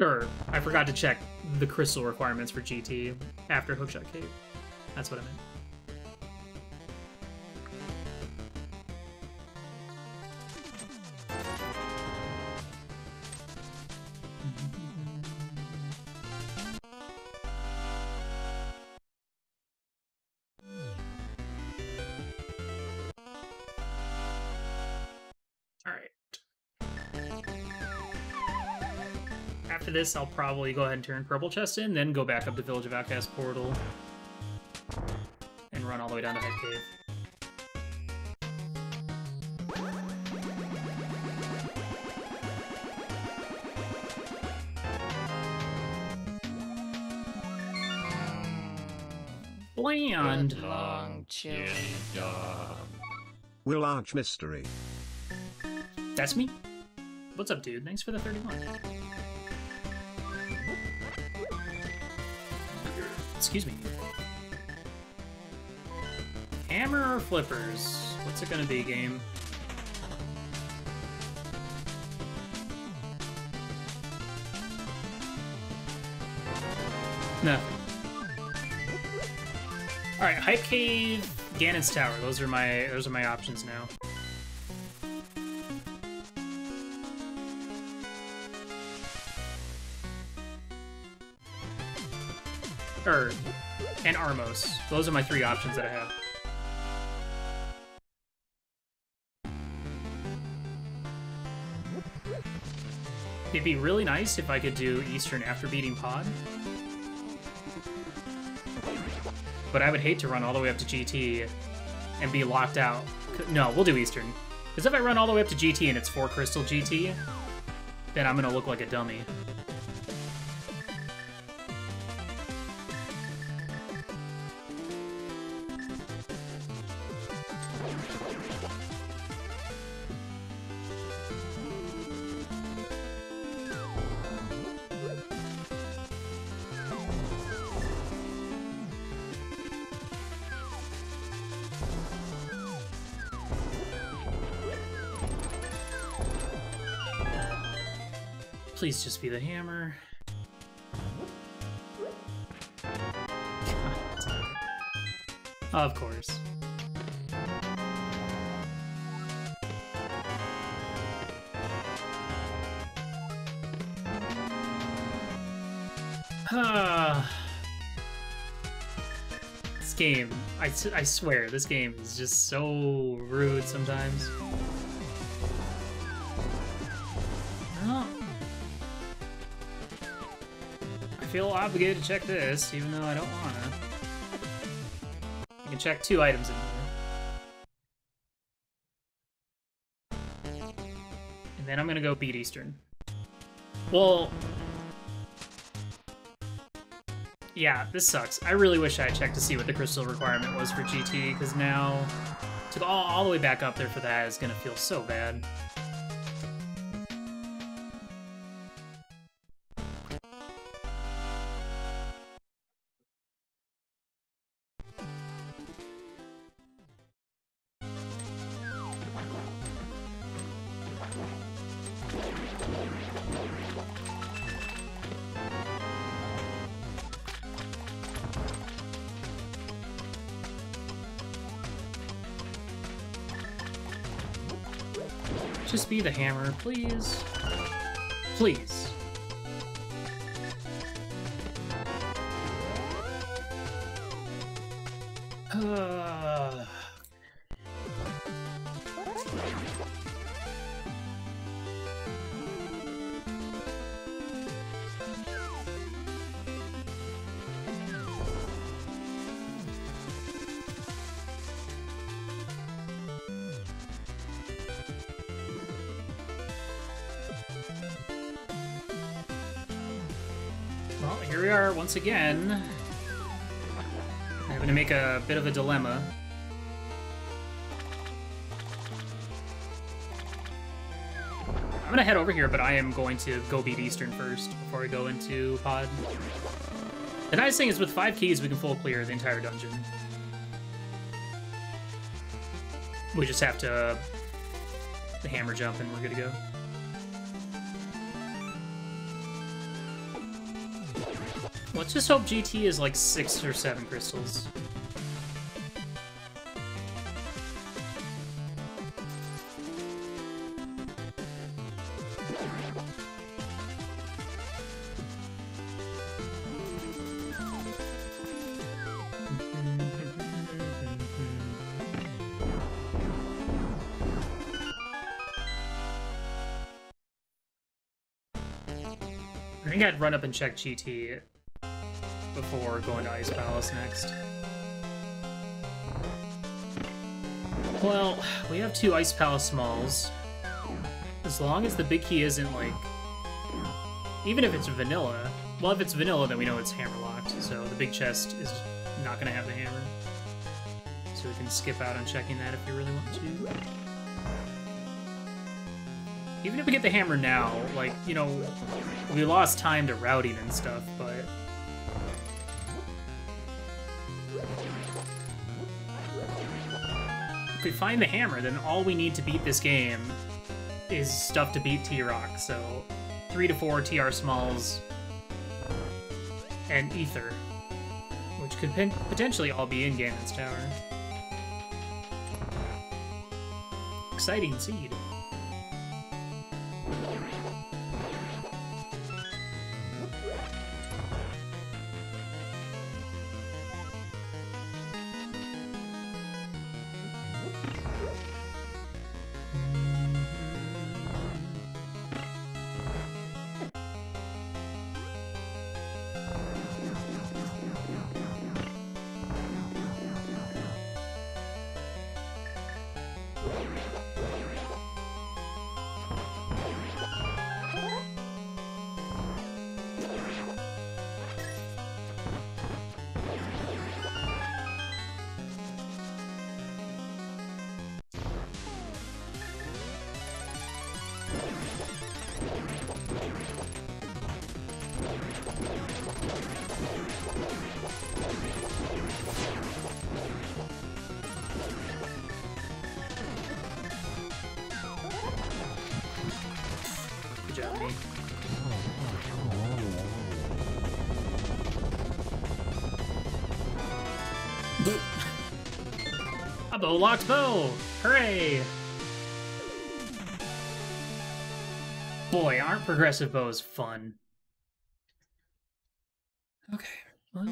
Or, I forgot to check the crystal requirements for G T after Hookshot Cave. That's what I meant. This, I'll probably go ahead and turn Purple Chest in, then go back up to Village of Outcast Portal and run all the way down to Hype Cave. Blind! Good long, chilly dog. Will Arch Mystery. That's me? What's up, dude? Thanks for the thirty-one. Excuse me. Hammer or Flippers? What's it gonna be, game? No. Alright, Hype Cave, Ganon's Tower. Those are my those are my options now. Or, and Armos. Those are my three options that I have. It'd be really nice if I could do Eastern after beating Pod. But I would hate to run all the way up to G T and be locked out. No, we'll do Eastern. Because if I run all the way up to G T and it's four crystal G T, then I'm gonna look like a dummy. Please just be the hammer. God. Of course. This game, I, I swear, this game is just so rude sometimes. Feel obligated to check this, even though I don't want to. I can check two items in here. And then I'm going to go beat Eastern. Well... yeah, this sucks. I really wish I had checked to see what the crystal requirement was for G T, because now, to to go all, all the way back up there for that is gonna feel so bad. Just be the hammer, please. Please. Uh... Once again, I'm having to make a bit of a dilemma. I'm gonna head over here, but I am going to go beat Eastern first before we go into Pod. The nice thing is with five keys, we can full clear the entire dungeon. We just have to the hammer jump and we're good to go. Let's just hope G T is like six or seven crystals. I think I'd run up and check G T before going to Ice Palace next. Well, we have two Ice Palace malls. As long as the big key isn't like... Even if it's vanilla... Well, if it's vanilla, then we know it's hammer-locked, so the big chest is not going to have the hammer. So we can skip out on checking that if we really want to. Even if we get the hammer now, like, you know, we lost time to routing and stuff, but... If we find the hammer, then all we need to beat this game is stuff to beat T-Rock, so three to four T R Smalls and Ether, which could potentially all be in Ganon's Tower. Exciting seed. A bow locked bow! Hooray! Boy, aren't progressive bows fun. Okay, well...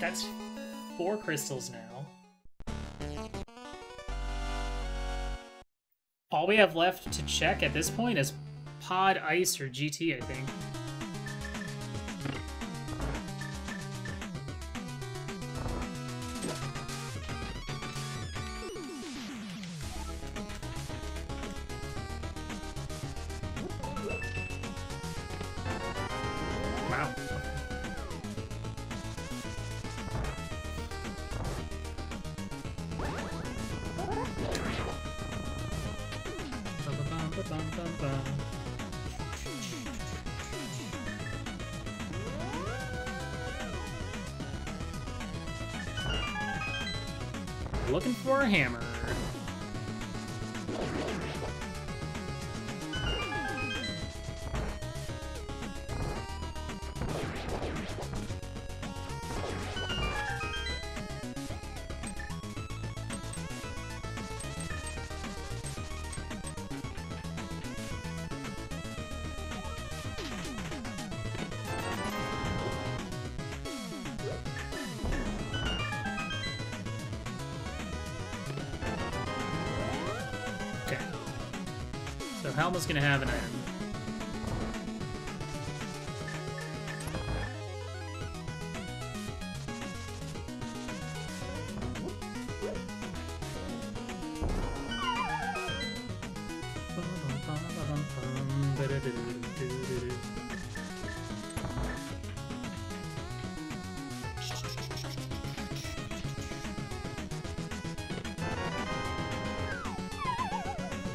That's four crystals now. All we have left to check at this point is Pod, Ice, or G T, I think. Ba-bum-bum-bum. Looking for a hammer. Helma's gonna have an item.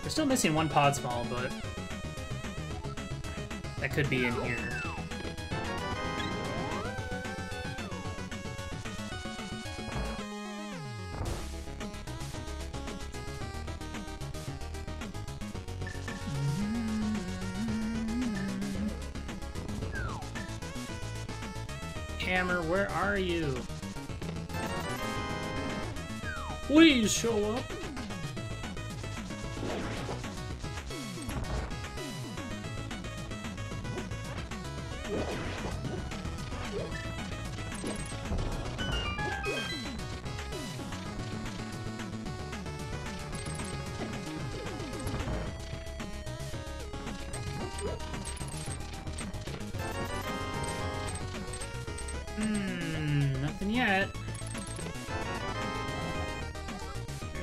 Still missing one pod small, but that could be in here. Hammer, where are you? Please show up.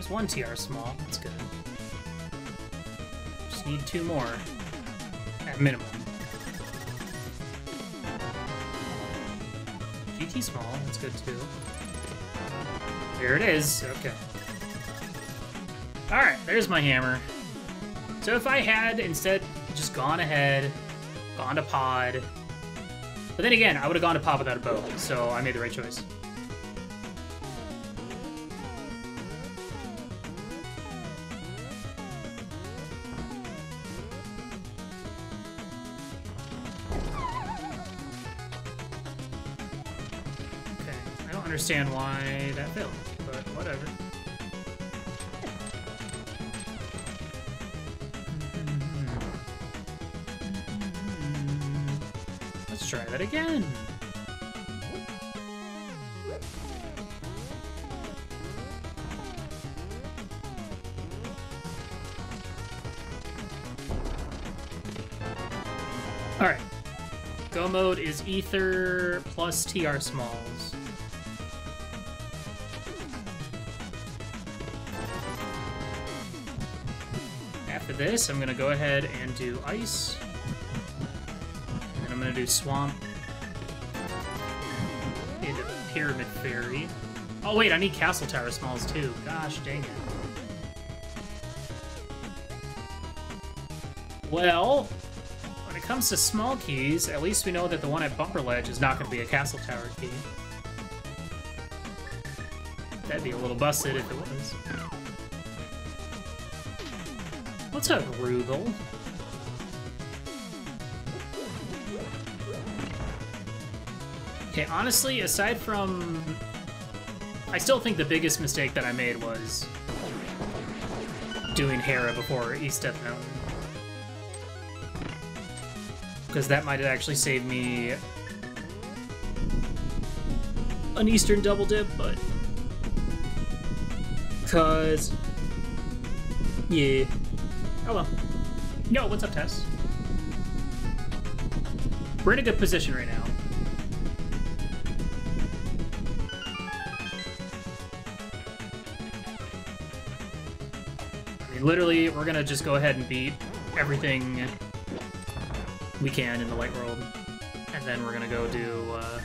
One T R small, that's good. Just need two more, at minimum. G T small, that's good too. There it is, okay. Alright, there's my hammer. So if I had instead just gone ahead, gone to pod, but then again, I would have gone to pod without a bow, so I made the right choice. Understand why that failed, but whatever. Let's try that again. All right, go mode is Ether plus T R smalls. This, I'm gonna go ahead and do ice, and I'm gonna do swamp into pyramid fairy. Oh wait, I need castle tower smalls too. Gosh dang it. Well, when it comes to small keys, at least we know that the one at Bumper Ledge is not gonna be a castle tower key. That'd be a little busted if it was. What's up, Rugal? Okay, honestly, aside from... I still think the biggest mistake that I made was doing Hera before East Death Mountain. Because that might have actually saved me an Eastern double dip, but... Because... Yeah. Oh well. Yo, what's up, Tess? We're in a good position right now. I mean, literally, we're gonna just go ahead and beat everything we can in the light world, and then we're gonna go do uh,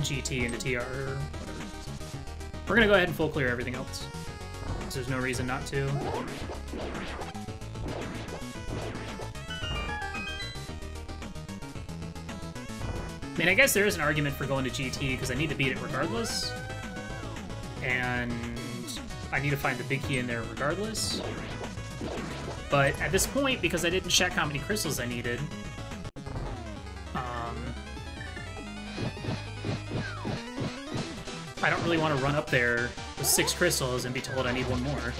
G T into T R or whatever. We're gonna go ahead and full clear everything else. So there's no reason not to. I mean, I guess there is an argument for going to G T, because I need to beat it regardless. And I need to find the big key in there regardless. But at this point, because I didn't check how many crystals I needed, um, I don't really want to run up there with six crystals and be told I need one more.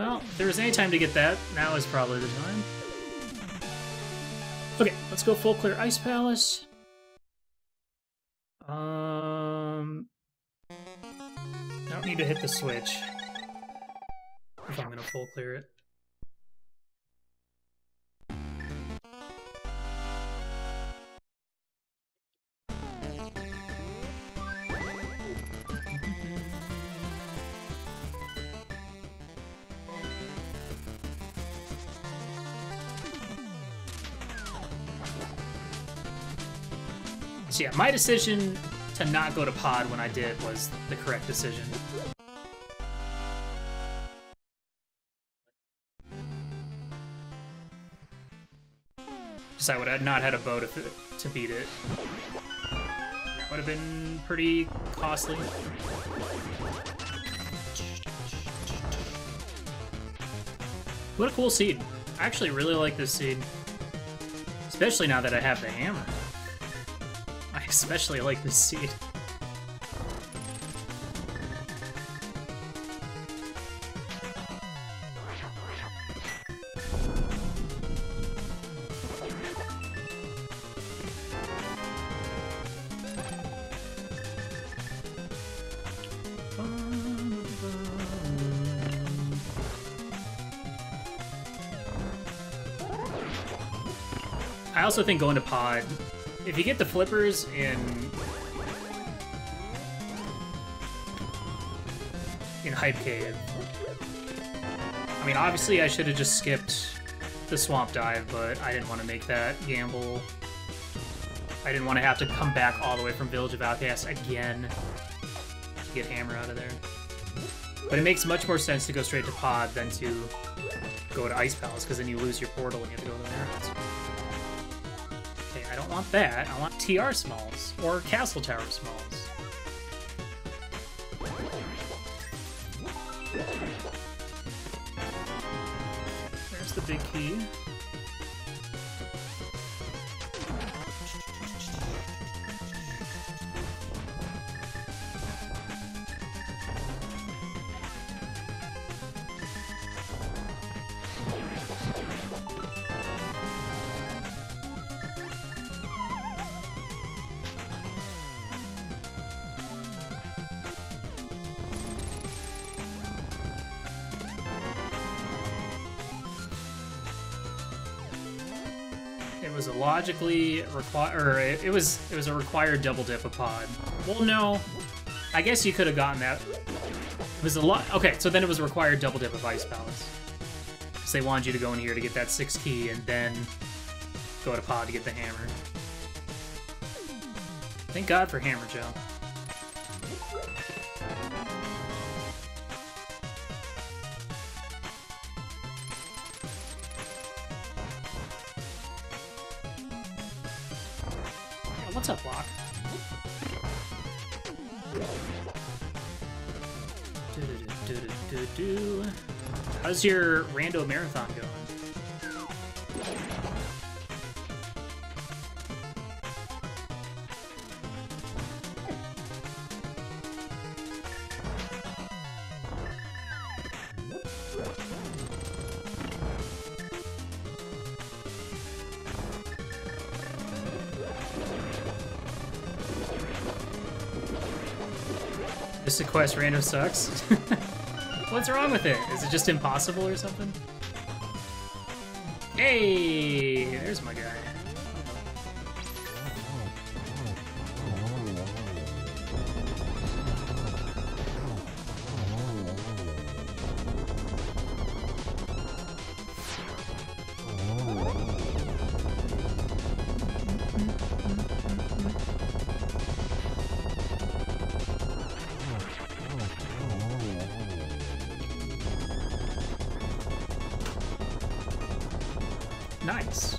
If there was any time to get that, now is probably the time. Okay, let's go full clear Ice Palace. Um, I don't need to hit the switch if I'm going to full clear it. So yeah, my decision to not go to Pod when I did was the correct decision. Because I would have not had a bow to, to beat it. That would have been pretty costly. What a cool seed. I actually really like this seed. Especially now that I have the hammer. Especially like this seed. I also think going to Pod, if you get the flippers in in Hype Cave, I mean, obviously I should have just skipped the swamp dive, but I didn't want to make that gamble. I didn't want to have to come back all the way from Village of Outcast again to get Hammer out of there. But it makes much more sense to go straight to Pod than to go to Ice Palace, because then you lose your portal and you have to go to the Marrows. I don't want that. I want T R Smalls, or Castle Tower Smalls. There's the big key. It was a logically require, or it, it was it was a required double dip of Pod. Well, no, I guess you could have gotten that. It was a lot. Okay, so then it was a required double dip of Ice Palace, because they wanted you to go in here to get that six key and then go to Pod to get the hammer. Thank God for Hammer Joe. What's up, Locke? How's your Rando marathon going? This quest Rando sucks. What's wrong with it? Is it just impossible or something? Hey, there's my guy. Nice.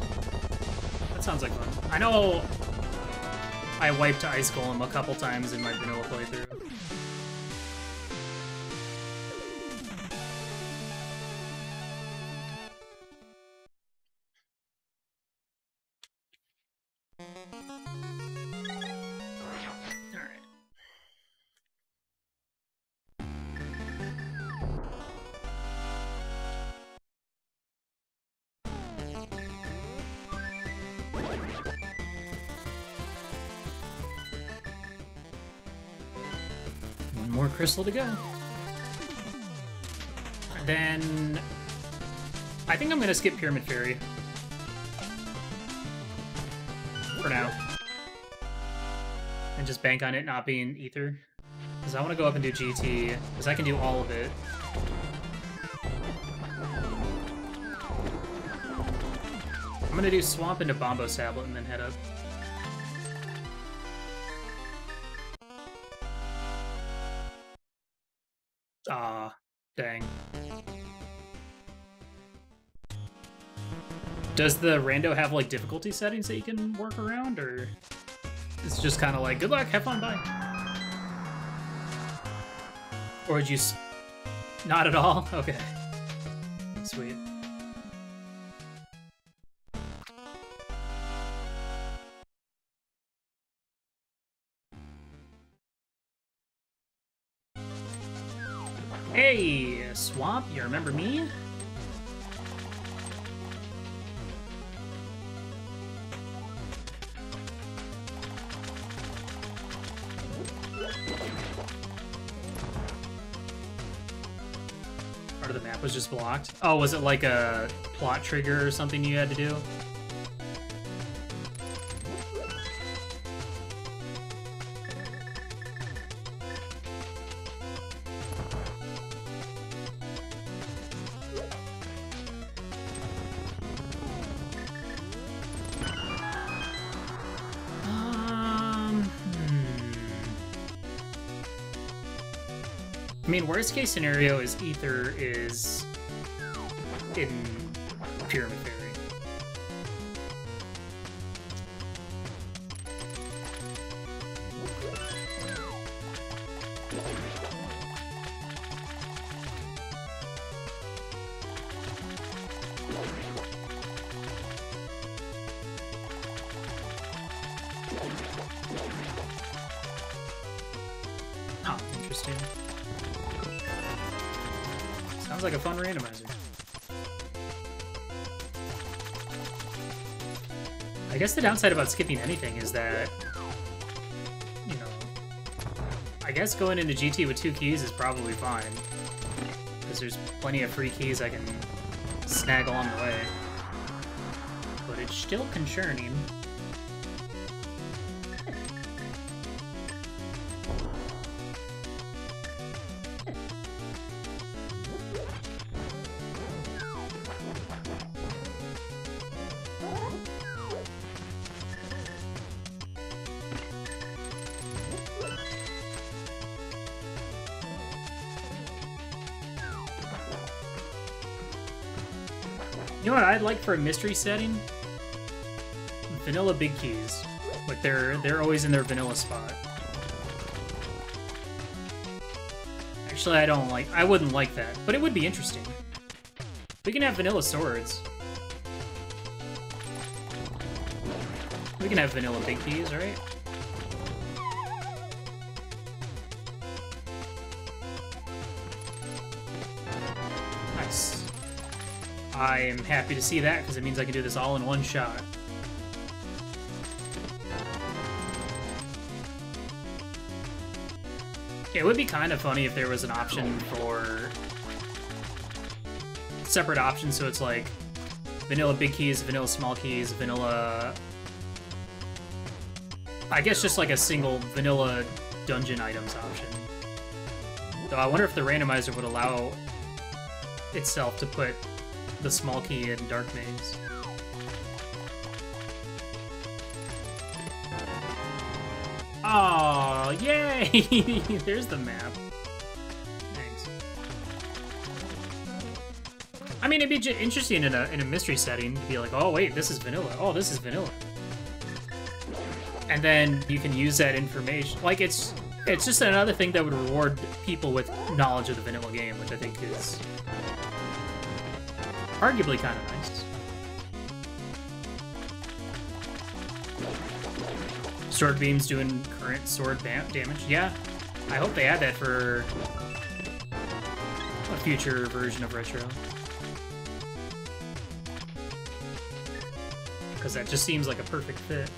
That sounds like fun. I know I wiped Ice Golem a couple times in my vanilla playthrough. Crystal to go. And then I think I'm gonna skip Pyramid Fairy for now and just bank on it not being Ether, because I want to go up and do G T, because I can do all of it. I'm gonna do Swamp into Bombos Tablet and then head up. Ah, dang. Does the Rando have, like, difficulty settings that you can work around, or it's just kind of like, good luck, have fun, bye? Or would you... S Not at all? Okay. Sweet. Hey, Swamp, you remember me? Part of the map was just blocked. Oh, was it like a plot trigger or something you had to do? Worst case scenario is Ether is in Pyramid Fairy. Oh, interesting. Sounds like a fun randomizer. I guess the downside about skipping anything is that, you know, I guess going into G T with two keys is probably fine, because there's plenty of free keys I can snag along the way. But it's still concerning. You know what I'd like for a mystery setting? Vanilla big keys. Like they're they're always in their vanilla spot. Actually, I don't like I wouldn't like that, but it would be interesting. We can have vanilla swords. We can have vanilla big keys, right? I am happy to see that, because it means I can do this all in one shot. It would be kind of funny if there was an option for separate options, so it's like vanilla big keys, vanilla small keys, vanilla... I guess just like a single vanilla dungeon items option. Though I wonder if the randomizer would allow itself to put the small key in Dark Maze. Oh, yay! There's the map. Thanks. I mean, it'd be interesting in a, in a mystery setting to be like, oh wait, this is vanilla. Oh, this is vanilla. And then you can use that information. Like, it's it's just another thing that would reward people with knowledge of the vanilla game, which I think is arguably kind of nice. Sword beams doing current sword damage. Yeah, I hope they add that for a future version of Retro. Because that just seems like a perfect fit.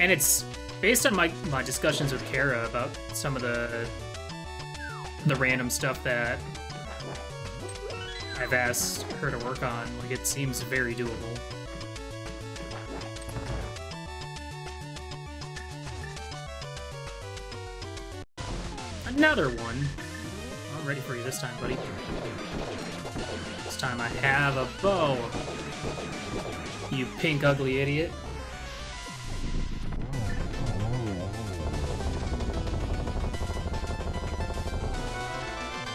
And it's based on my, my discussions with Hera about some of the the random stuff that I've asked her to work on. Like, it seems very doable. Another one. I'm ready for you this time, buddy. This time I have a bow. You pink, ugly idiot.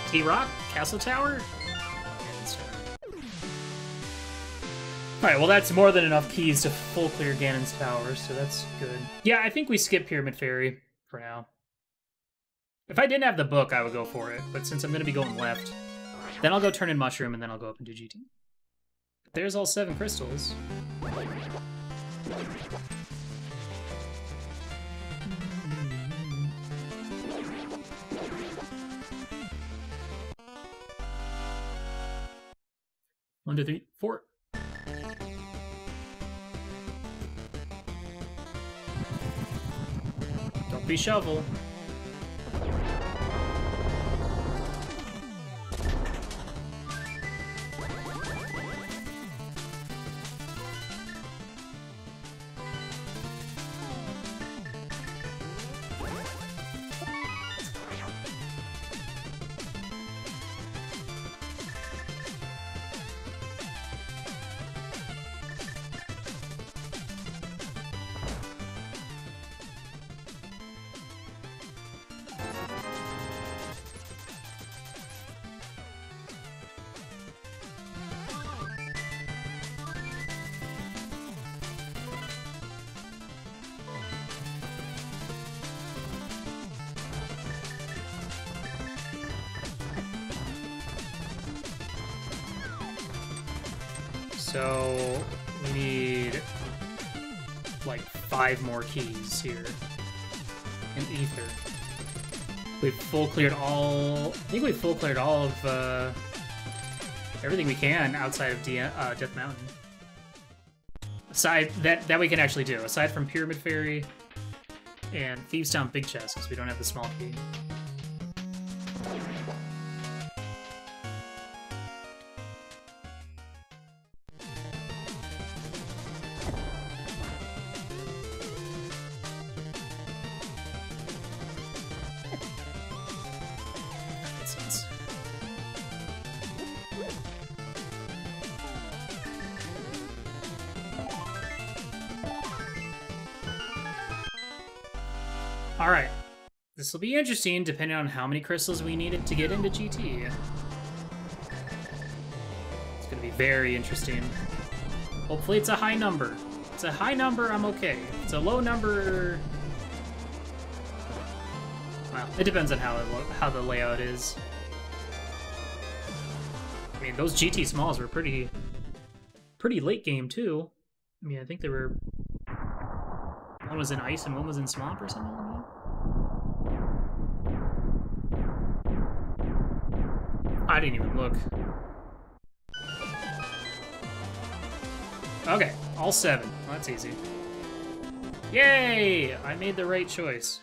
T-Rock, Castle Tower, and Star. Alright, well that's more than enough keys to full clear Ganon's Tower, so that's good. Yeah, I think we skip Pyramid Fairy for now. If I didn't have the book, I would go for it, but since I'm going to be going left, then I'll go turn in Mushroom, and then I'll go up and do G T. There's all seven crystals. One, two, three, four. Don't be shovel. So we need like five more keys here. And Ether. We've full cleared all. I think we've full cleared all of uh, everything we can outside of D uh, Death Mountain. Aside that that we can actually do. Aside from Pyramid Fairy and Thieves Town Big Chest, because we don't have the small key. This will be interesting, depending on how many crystals we needed to get into G T. It's gonna be very interesting. Hopefully it's a high number. If it's a high number, I'm okay. If it's a low number... well, it depends on how, it how the layout is. I mean, those G T smalls were pretty... pretty late game, too. I mean, I think they were... one was in Ice and one was in Swamp or something like that. I didn't even look. Okay, all seven. Well, that's easy. Yay! I made the right choice.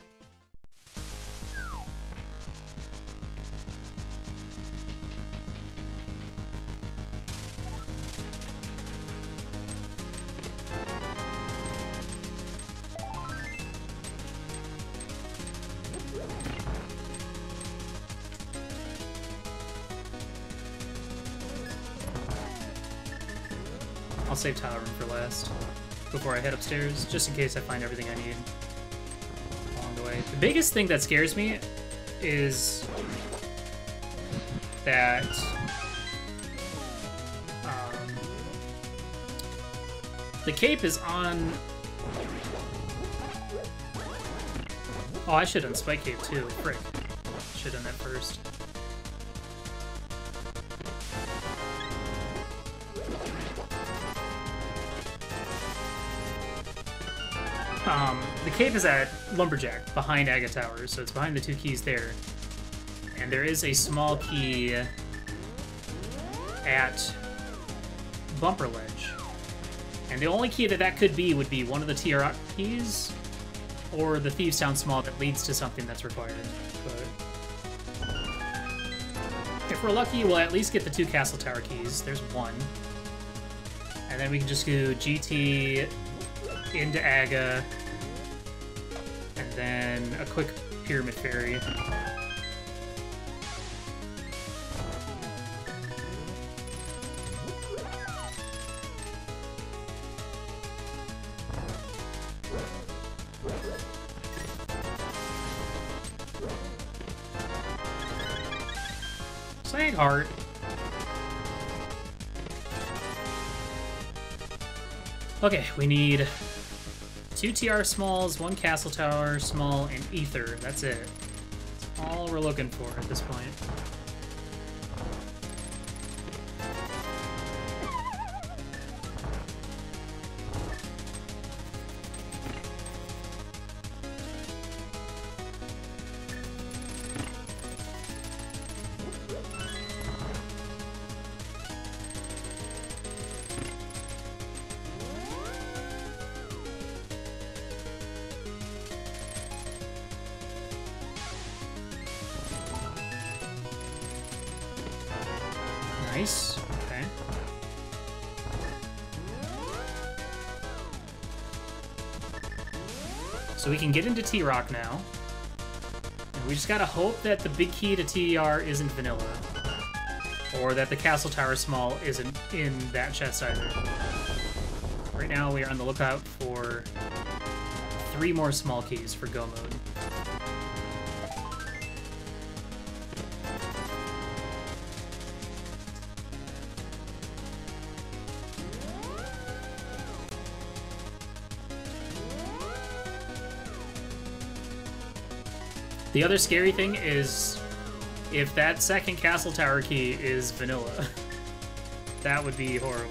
Save tile room for last before I head upstairs, just in case I find everything I need along the way. The biggest thing that scares me is that The cape is on... Oh, I should have done Spike Cave too. Frick. Should have done that first. Um, the cape is at Lumberjack, behind Aga Tower, so it's behind the two keys there. And there is a small key at Bumper Ledge. And the only key that that could be would be one of the T-Rock keys, or the Thieves Town small that leads to something that's required. But if we're lucky, we'll at least get the two Castle Tower keys. There's one. And then we can just go G T into Aga, and then a quick Pyramid Fairy. Sang heart. Okay, we need two T R smalls, one Castle Tower small, and Ether. That's it. That's all we're looking for at this point. Nice. Okay. So we can get into T-Rock now. And we just gotta hope that the big key to T R isn't vanilla. Or that the Castle Tower small isn't in that chest either. Right now we are on the lookout for three more small keys for go mode. The other scary thing is if that second Castle Tower key is vanilla. That would be horrible.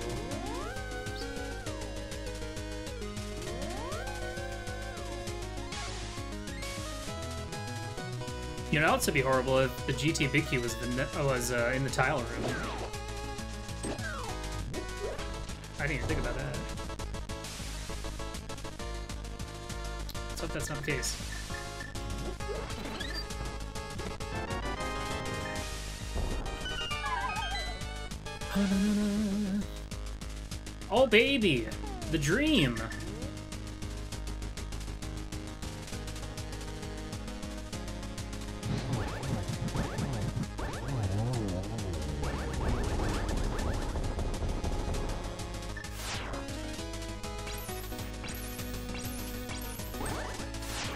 You know, it would be horrible if the G T big key was, was uh, in the tile room. I didn't even think about that. Let's hope that's not the case. Oh, baby! The dream!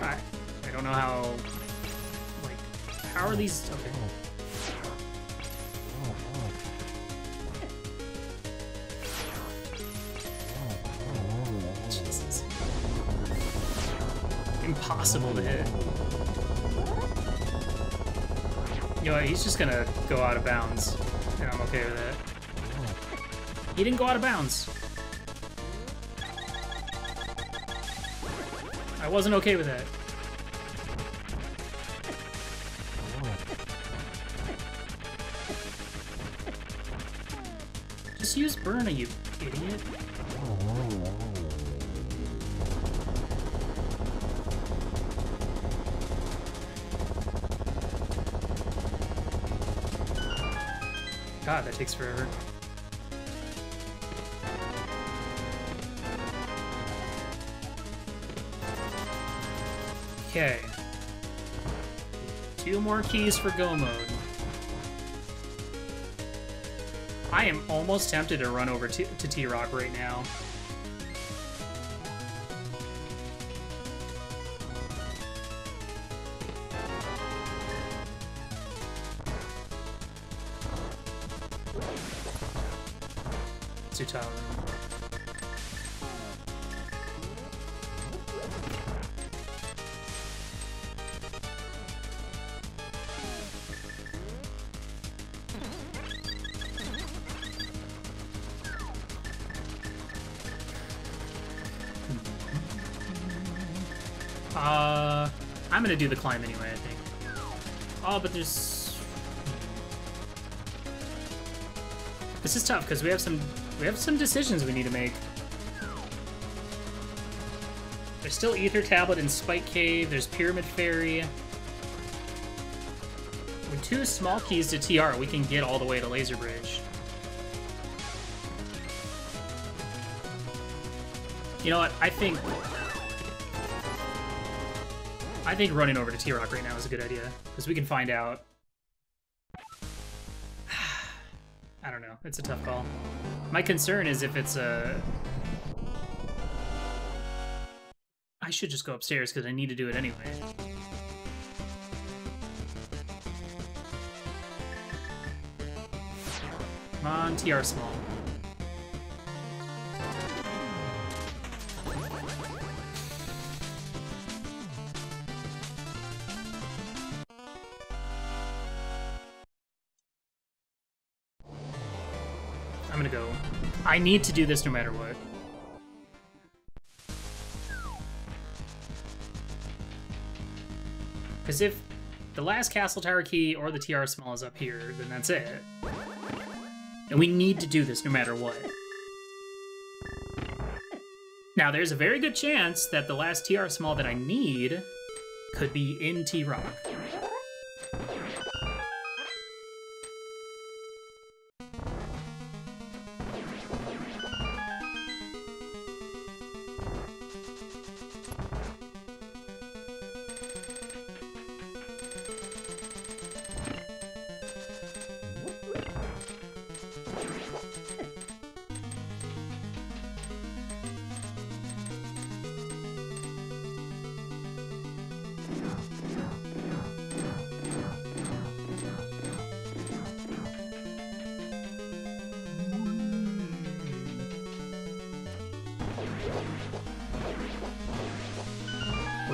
I, I don't know how... Like, how are these... Okay. Impossible to hit. You know what, he's just gonna go out of bounds, and I'm okay with that. He didn't go out of bounds. I wasn't okay with that. Just use Burna, you idiot. God, that takes forever. Okay. Two more keys for go mode. I am almost tempted to run over to T-Rock right now. Uh, I'm gonna do the climb anyway, I think. Oh, but there's... This is tough, because we have some we have some decisions we need to make. There's still Ether Tablet in Spike Cave, there's Pyramid Fairy. With two small keys to T R, we can get all the way to Laser Bridge. You know what, I think... I think running over to T-Rock right now is a good idea, because we can find out. I don't know, it's a tough call. My concern is if it's a... I should just go upstairs, because I need to do it anyway. Come on, T R small. I'm gonna go. I need to do this no matter what. Because if the last Castle Tower key or the T R small is up here, then that's it. And we need to do this no matter what. Now, there's a very good chance that the last T R small that I need could be in T-Rock.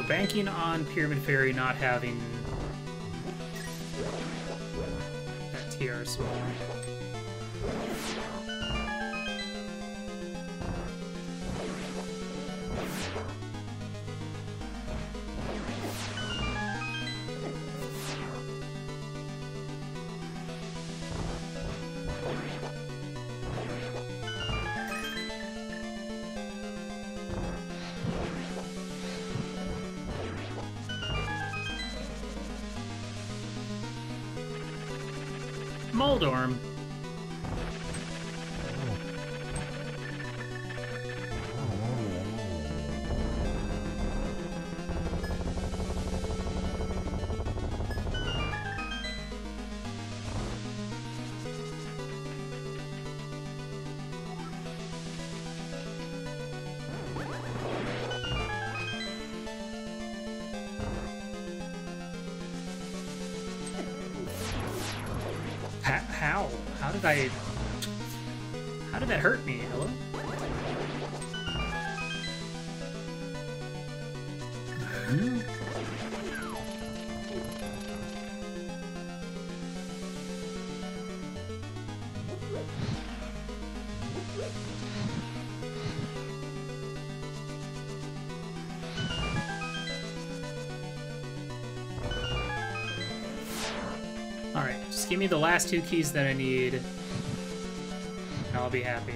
Banking on Pyramid Fairy not having that T R sword. Moldorm. How? How did I... How did that hurt me? Hello? Give me the last two keys that I need, and I'll be happy.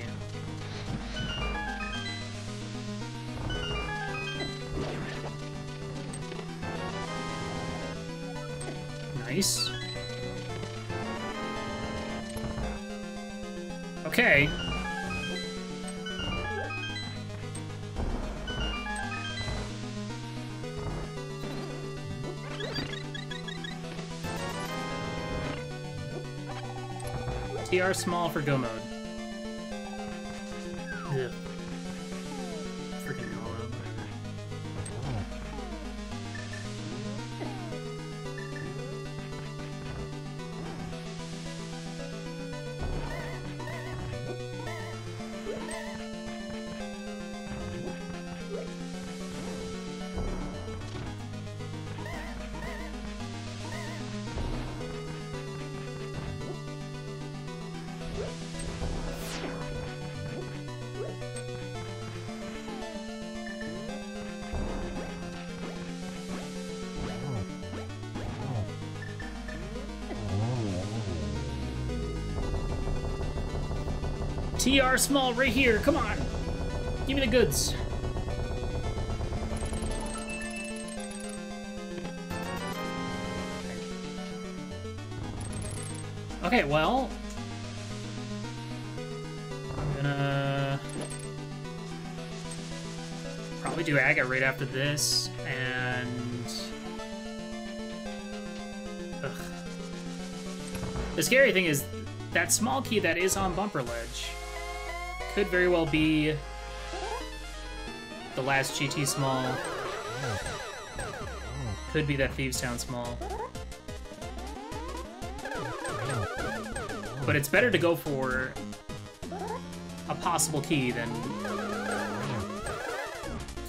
Nice. Okay. T R small for go mode. Ugh. Freaking all out, whatever. T R small right here. Come on. Give me the goods. Okay, well, I'm gonna probably do Aga right after this, and ugh. The scary thing is that small key that is on Bumper Ledge could very well be the last G T small. Could be that Thieves Town small. But it's better to go for a possible key than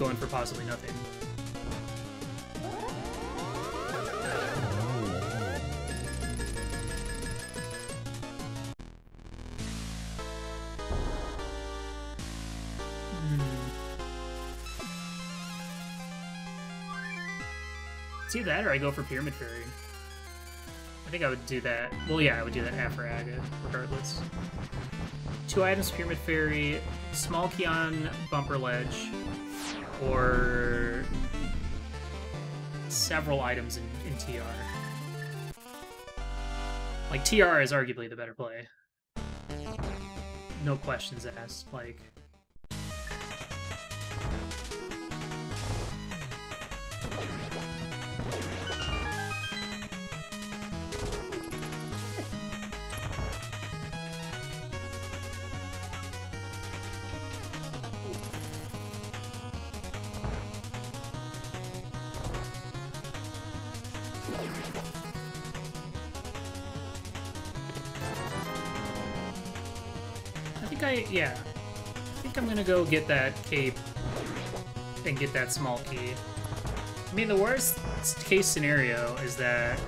going for possibly nothing. Hmm. It's either that or I go for Pyramid Fairy. I think I would do that. Well, yeah, I would do that after Aga, regardless. Two items, Pyramid Fairy, small key on Bumper Ledge, or several items in, in T R. Like, T R is arguably the better play. No questions asked, like... I, yeah, I think I'm gonna go get that cape and get that small key. I mean, the worst case scenario is that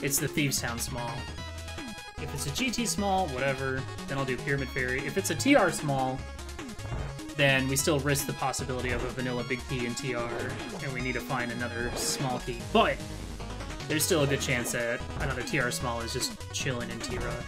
it's the Thieves Town small. If it's a G T small, whatever, then I'll do Pyramid Fairy. If it's a T R small, then we still risk the possibility of a vanilla big key in T R, and we need to find another small key. But there's still a good chance that another T R small is just chilling in T-Rock.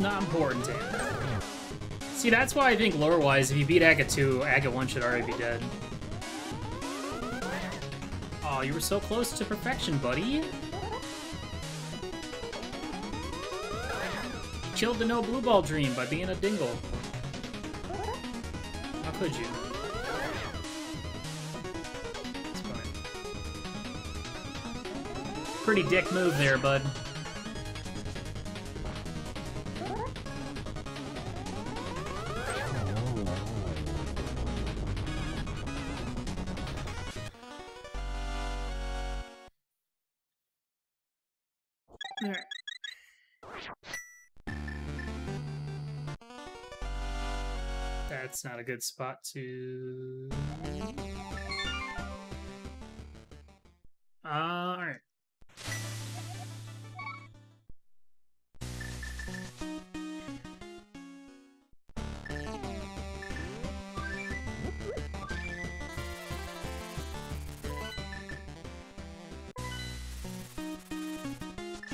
Not important to him. See, that's why I think lore-wise, if you beat Aga two, Aga one should already be dead. Aw, oh, you were so close to perfection, buddy. Killed the no blue ball dream by being a dingle. How could you? It's fine. Pretty dick move there, bud. That's not a good spot to... Uh, alright.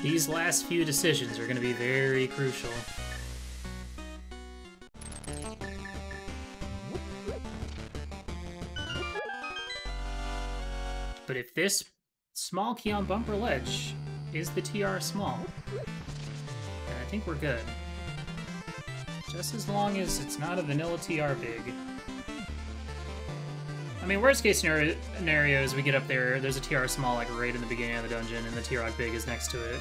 These last few decisions are going to be very crucial. But if this small key on Bumper Ledge is the T R small, then I think we're good. Just as long as it's not a vanilla T R big. I mean, worst case scenario is we get up there, there's a T R small like right in the beginning of the dungeon, and the T-Rock big is next to it.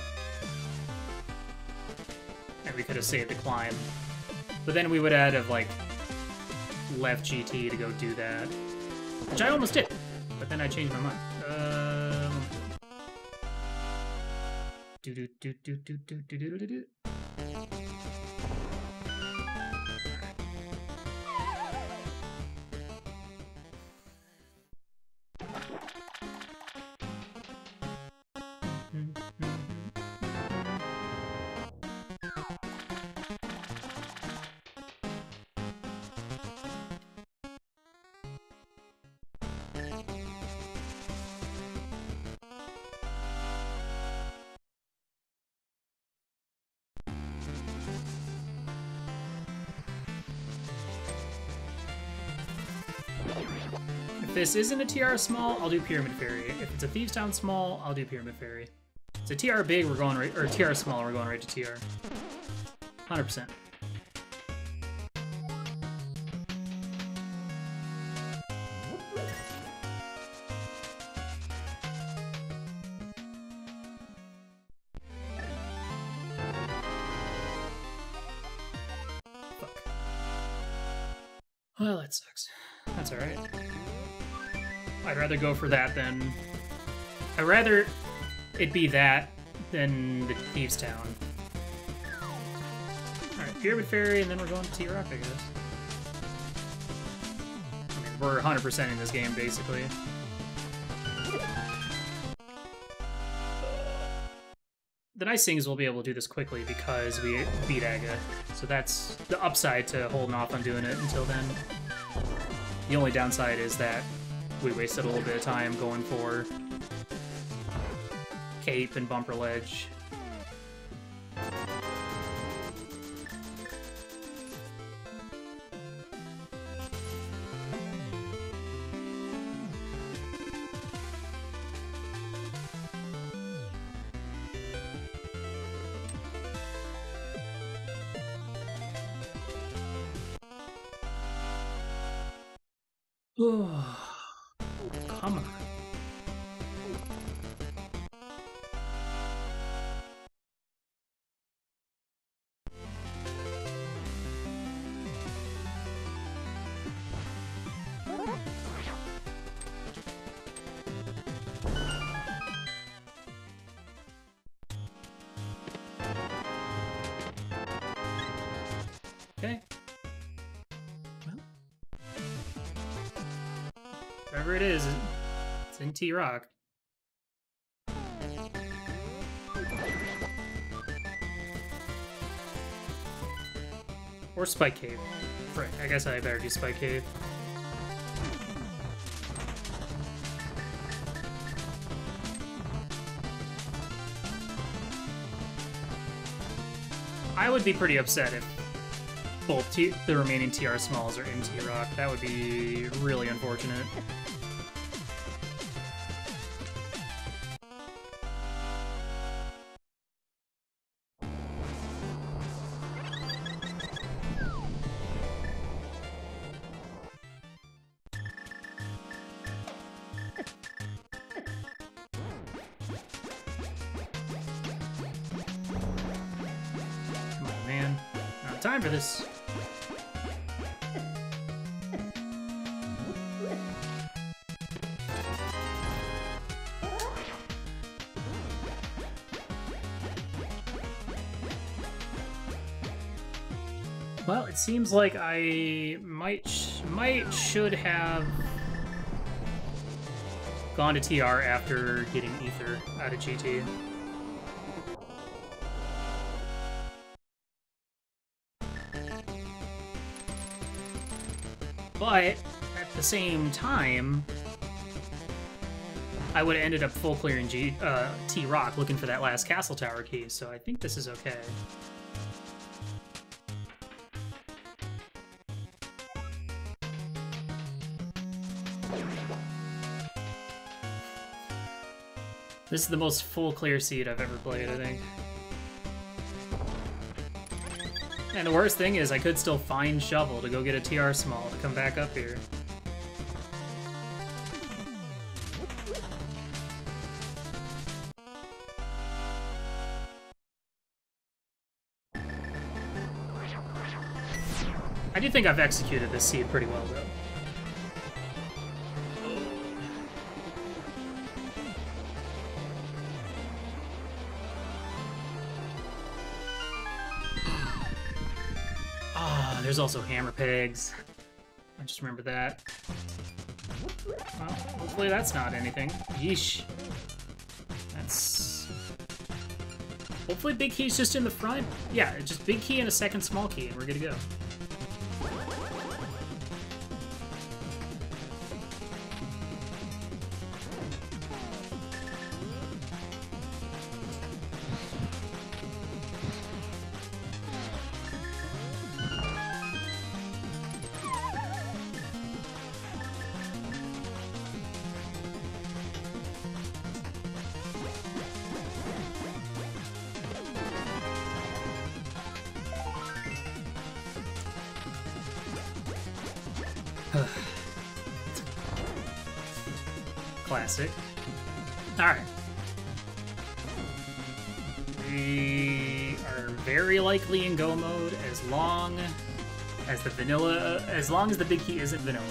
And we could have saved the climb. But then we would add have like left G T to go do that. Which I almost did. But then I changed my mind. Uh, do do do do do do do do do do. If this isn't a T R small, I'll do Pyramid Fairy. If it's a Thieves Town small, I'll do Pyramid Fairy. If it's a T R big, we're going right, or T R small, we're going right to T R. one hundred percent. Fuck. Well, that sucks. That's alright. I'd rather go for that than... I'd rather it be that than the Thieves Town. Alright, Pyramid Fairy, and then we're going to T-Rock, I guess. I mean, we're one hundred percent in this game, basically. The nice thing is we'll be able to do this quickly because we beat Aga. So that's the upside to holding off on doing it until then. The only downside is that we wasted a little bit of time going for Cape and Bumper Ledge. It is. It's in T-Rock. Or Spike Cave. Right, I guess I better do Spike Cave. I would be pretty upset if both t the remaining T R smalls are in T-Rock. That would be really unfortunate. Time for this. Well, it seems like I might, sh might should have gone to T R after getting Ether out of G T. But at the same time, I would have ended up full clearing G uh, T-Rock looking for that last castle tower key, so I think this is okay. This is the most full clear seed I've ever played, I think. And the worst thing is I could still find Shovel to go get a T R small to come back up here. I do think I've executed this seed pretty well, though. There's also hammer pegs. I just remember that. Well, hopefully that's not anything. Yeesh. That's... Hopefully big key's just in the front. Yeah, just big key and a second small key, and we're good to go. Classic. Alright. We are very likely in go mode as long as the vanilla, as long as the big key isn't vanilla.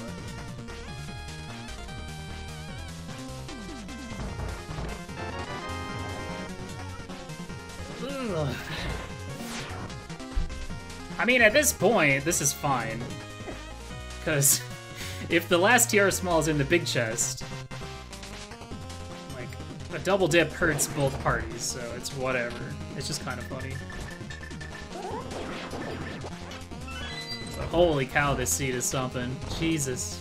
Ugh. I mean, at this point, this is fine. Because if the last T R small is in the big chest, like, a double dip hurts both parties, so it's whatever. It's just kind of funny. So, holy cow, this seed is something. Jesus.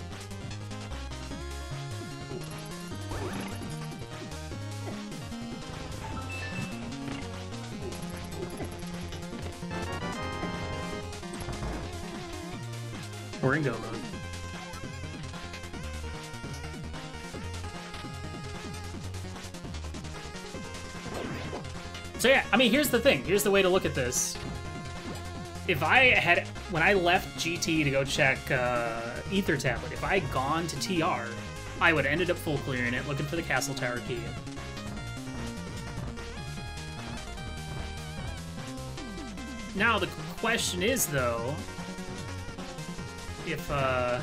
We're in go mode. So yeah, I mean, here's the thing. Here's the way to look at this. If I had, when I left G T to go check uh, Ether Tablet, if I had gone to T R, I would have ended up full clearing it, looking for the Castle Tower key. Now the question is, though, if uh,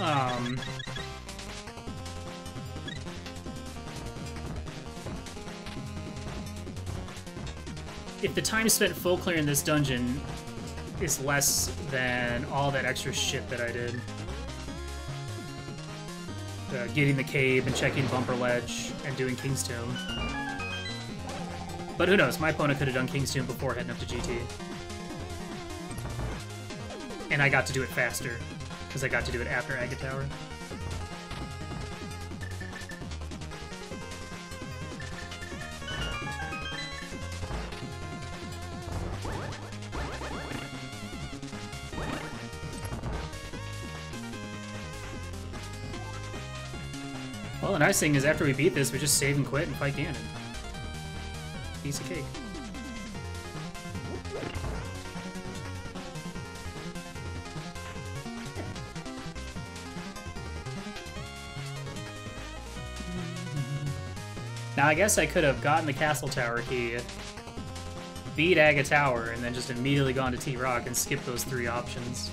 um, if the time spent full clearing this dungeon is less than all that extra shit that I did, uh, getting the cave and checking Bumper Ledge and doing King's Tomb. But who knows, my opponent could have done King's Tomb before heading up to G T. And I got to do it faster, because I got to do it after Aga Tower. Well, the nice thing is after we beat this, we just save and quit and fight Ganon. Piece of cake. Now I guess I could have gotten the Castle Tower key, beat Aga Tower, and then just immediately gone to T-Rock and skipped those three options.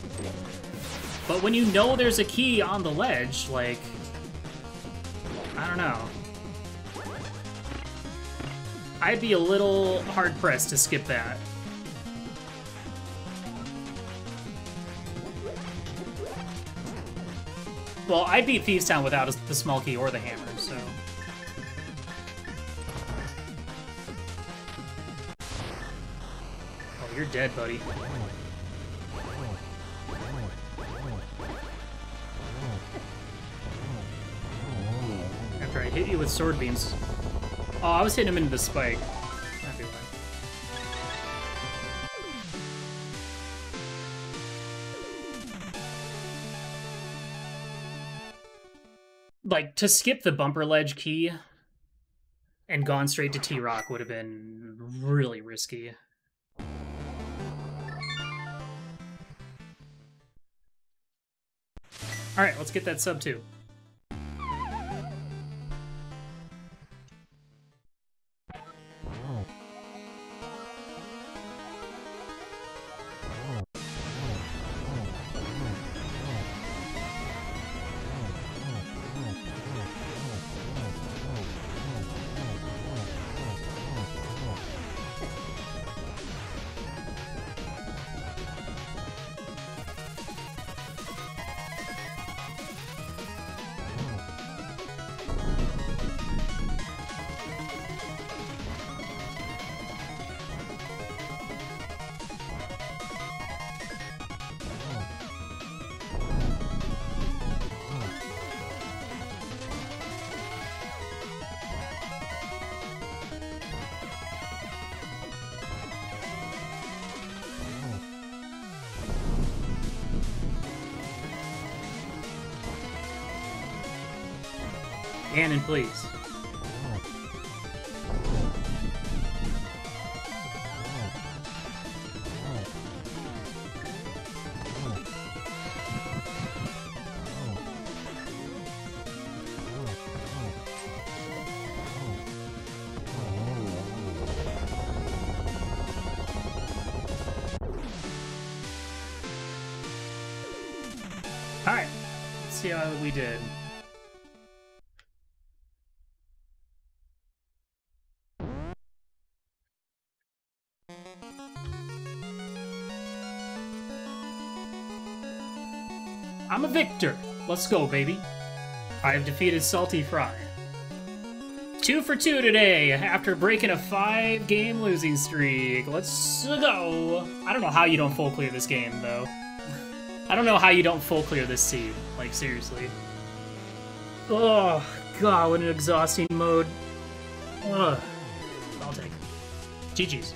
But when you know there's a key on the ledge, like, I don't know. I'd be a little hard-pressed to skip that. Well, I beat Thieves Town without the small key or the hammer, so... Oh, you're dead, buddy. After I hit you with sword beams... Oh, I was hitting him into the spike. That'd be like, to skip the bumper ledge key and gone straight to T-Rock would have been really risky. Alright, let's get that sub two. Cannon, please. All right, let's see how we did. I'm a victor! Let's go, baby. I have defeated Salty Fry. Two for two today after breaking a five-game losing streak. Let's go! I don't know how you don't full clear this game, though. I don't know how you don't full clear this seed. Like, seriously. Oh, God, what an exhausting mode. Ugh. I'll take it. G G's.